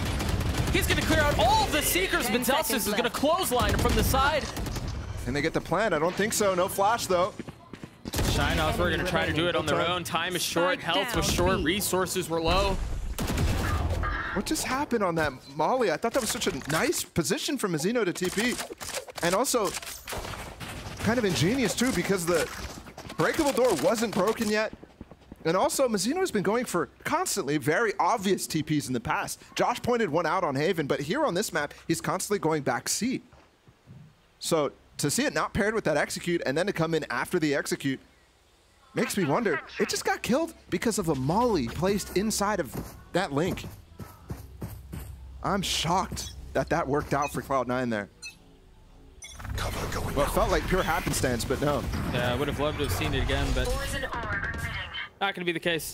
He's going to clear out all of the Seekers, but Zellsis is going to clothesline from the side. Can they get the plan? I don't think so. No flash, though. Shy and Nozwrath are going to try to do it on their own. Time is short. Health was short. Resources were low. What just happened on that Molly? I thought that was such a nice position from Mazino to T P. And also, kind of ingenious, too, because the breakable door wasn't broken yet. And also, Mazino has been going for constantly very obvious T Ps in the past. Josh pointed one out on Haven, but here on this map, he's constantly going back C. So to see it not paired with that execute and then to come in after the execute makes me wonder. It just got killed because of a Molly placed inside of that link. I'm shocked that that worked out for Cloud nine there. Well, it felt like pure happenstance, but no. Yeah, I would have loved to have seen it again, but... Not going to be the case.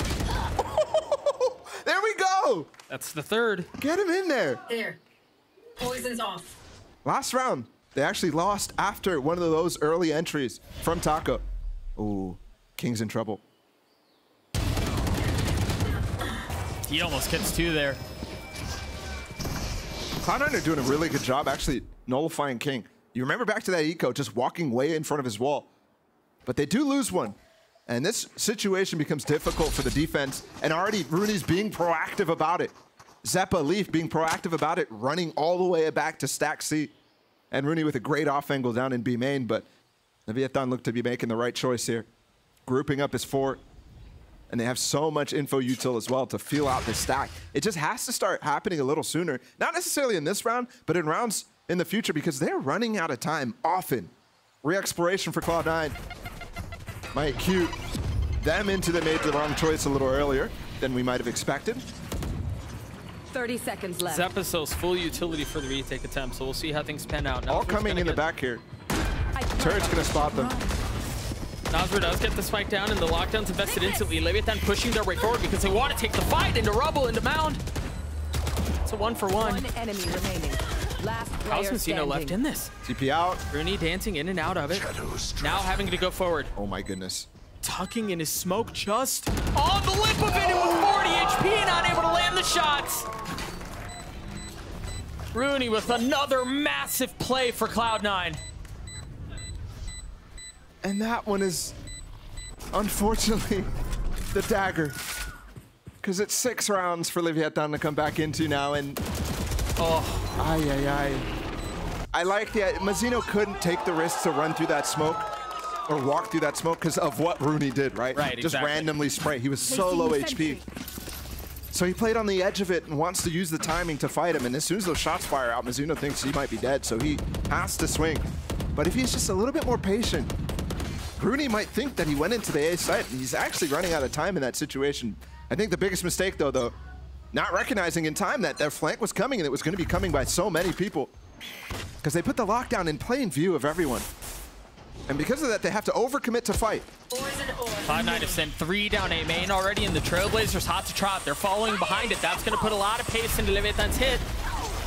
There we go. That's the third. Get him in there. There. Poison's off. Last round, they actually lost after one of those early entries from Taco. Ooh, King's in trouble. He almost gets two there. Cloud nine are doing a really good job actually nullifying King. You remember back to that eco, just walking way in front of his wall. But they do lose one. And this situation becomes difficult for the defense, and already Runi's being proactive about it. Zeppa, Leaf being proactive about it, running all the way back to stack C. And Runi with a great off angle down in B main, but Leviathan looked to be making the right choice here. Grouping up his fort, and they have so much info util as well to feel out this stack. It just has to start happening a little sooner. Not necessarily in this round, but in rounds in the future, because they're running out of time often. Re-exploration for Cloud nine. Might cue them into they made the wrong choice a little earlier than we might have expected. thirty seconds left. Zappa sells full utility for the retake attempt, so we'll see how things pan out. Nozwrath all coming in the back here. Turret's going to spot them. Nozwrath does get the spike down, and the lockdown's invested instantly. Leviathan pushing their way forward because they want to take the fight into rubble, into mound. It's a one for one. One enemy remaining. How's Mazino left in this? T P out. Runi dancing in and out of it. Now having to go forward. Oh my goodness. Tucking in his smoke just on the lip of it. It was forty H P and not able to land the shots. Runi with another massive play for Cloud nine. And that one is, unfortunately, the dagger. Because it's six rounds for Leviatán to come back into now, and oh, ay, ay, ay. I like the, Mazino couldn't take the risk to run through that smoke or walk through that smoke because of what Runi did, right? Right, just exactly. randomly spray. He was so low H P. So he played on the edge of it and wants to use the timing to fight him. And as soon as those shots fire out, Mazino thinks he might be dead, so he has to swing. But if he's just a little bit more patient, Runi might think that he went into the A site, and he's actually running out of time in that situation. I think the biggest mistake, though, though, not recognizing in time that their flank was coming, and it was going to be coming by so many people. Because they put the lockdown in plain view of everyone. And because of that, they have to overcommit to fight. Cloud nine have sent three down A main already, and the Trailblazers hot to trot. They're following behind it. That's going to put a lot of pace into Leviatán's hit.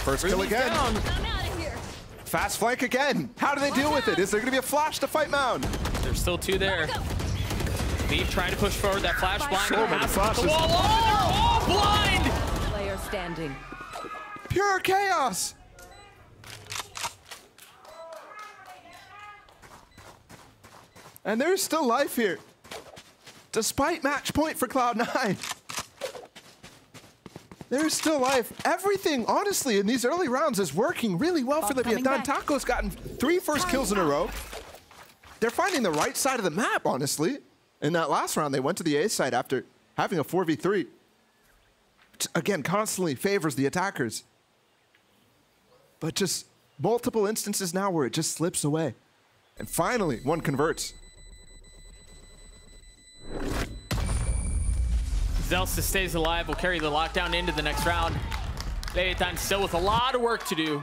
First kill again. Down. Fast flank again. How do they deal with it? Is there going to be a flash to fight Mound? There's still two there. Leaf trying to push forward that flash. Blind. So many flashes. Wall. Oh, they're all blind. Player standing. Pure chaos. And there's still life here, despite match point for Cloud nine. There's still life. Everything, honestly, in these early rounds is working really well Ball for Leviatán. Taco's gotten three first kills in a row. They're finding the right side of the map, honestly. In that last round, they went to the A side after having a four v three. Which, again, constantly favors the attackers. But just multiple instances now where it just slips away. And finally, one converts. Zellsis stays alive, will carry the lockdown into the next round. Leviatán still with a lot of work to do.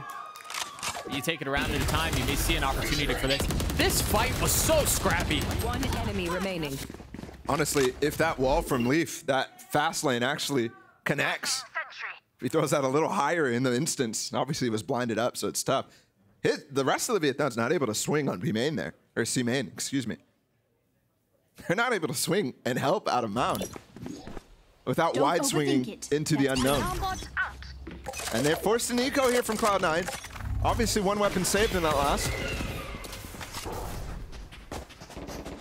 You take it around at a time, you may see an opportunity for this. This fight was so scrappy. One enemy remaining. Honestly, if that wall from Leaf, that fast lane actually connects, he throws that a little higher in the instance. Obviously, he was blinded up, so it's tough. His, the rest of the Leviatán's not able to swing on B main there, or C main, excuse me. They're not able to swing and help out of Mound without Don't wide swinging it. into That's the unknown. And they're forced an eco here from Cloud nine. Obviously one weapon saved in that last.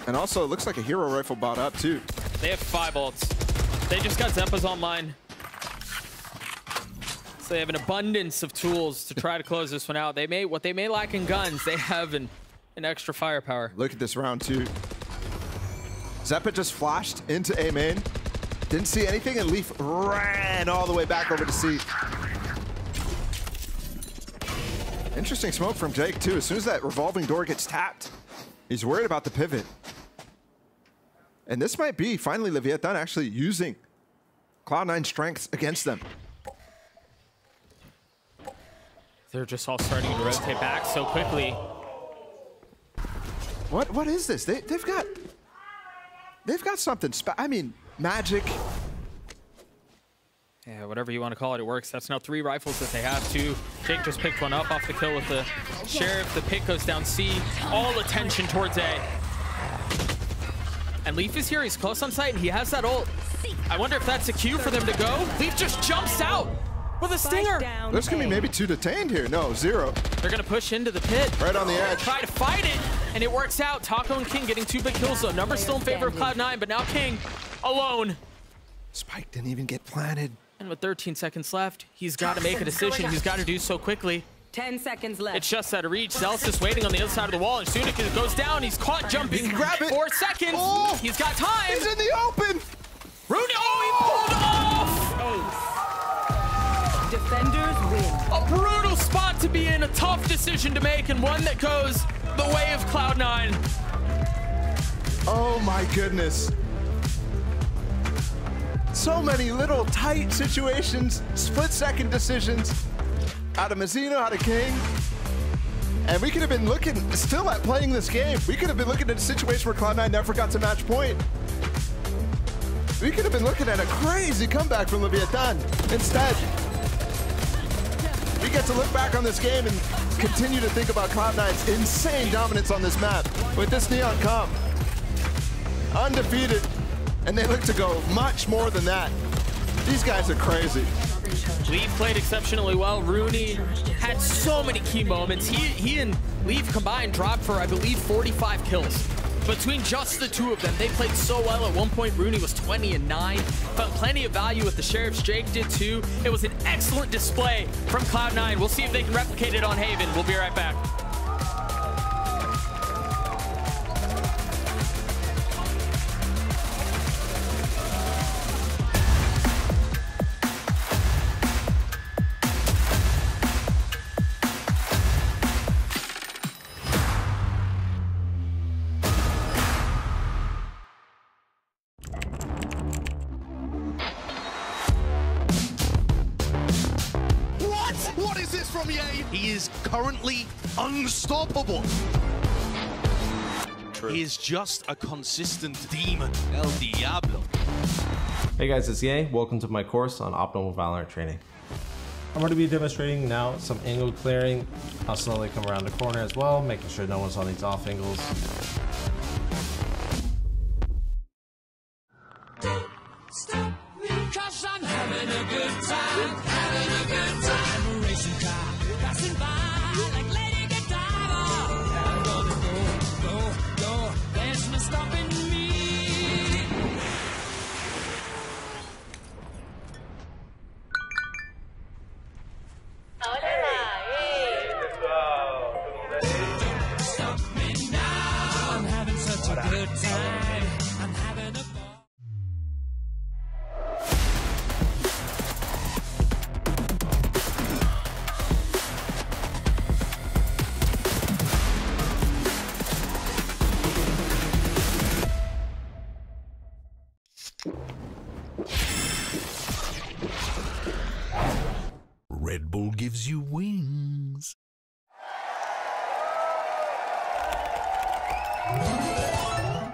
And also it looks like a hero rifle bought up too. They have five ults. They just got Zeppas online. They have an abundance of tools to try to close this one out. They may, what they may lack in guns, they have an, an extra firepower. Look at this round two. Zeppa just flashed into A main. Didn't see anything, and Leaf ran all the way back over to C. Interesting smoke from Jake, too. As soon as that revolving door gets tapped, he's worried about the pivot. And this might be, finally, Leviatán actually using Cloud nine's strengths against them. They're just all starting to rotate back so quickly. What? What is this? They, they've got... They've got something... Sp I mean, magic. Yeah, whatever you want to call it, it works. That's now three rifles that they have, too. Jake just picked one up off the kill with the Sheriff. The pick goes down C. All attention towards A. And Leaf is here. He's close on sight, and he has that ult. I wonder if that's a cue for them to go. Leaf just jumps out with a stinger. There's gonna be maybe two detained here. No, zero. They're gonna push into the pit. Right on the edge. Try to fight it, and it works out. Taco and King getting two big kills though. Numbers still in favor of Cloud nine, but now King alone. Spike didn't even get planted. And with thirteen seconds left, he's gotta make a decision. He's gotta do so quickly. ten seconds left. It's just out of reach. Zellsis waiting on the other side of the wall, and soon it goes down. He's caught jumping. He can grab it. Four seconds. Oh, he's got time. He's in the open. Runi, oh, he pulled off. Ace. Defenders win. A brutal spot to be in, a tough decision to make, and one that goes the way of Cloud nine. Oh my goodness. So many little tight situations, split-second decisions out of Mazino, out of King. And we could have been looking still at playing this game. We could have been looking at a situation where Cloud nine never got to match point. We could have been looking at a crazy comeback from Leviatán. Instead, we get to look back on this game and continue to think about Cloud nine's insane dominance on this map with this Neon comp. Undefeated, and they look to go much more than that. These guys are crazy. Leaf played exceptionally well. Runi had so many key moments. He, he and Leaf combined dropped for, I believe, forty-five kills. Between just the two of them, they played so well. At one point, Runi was twenty and nine. Found plenty of value with the Sheriffs. Jake did too. It was an excellent display from Cloud nine. We'll see if they can replicate it on Haven. We'll be right back. Currently unstoppable. True. He is just a consistent demon. El Diablo. Hey guys, it's Ye. Welcome to my course on optimal Valorant training. I'm going to be demonstrating now some angle clearing. I'll slowly come around the corner as well, making sure no one's on these off angles.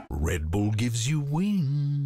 Red Bull gives you wings.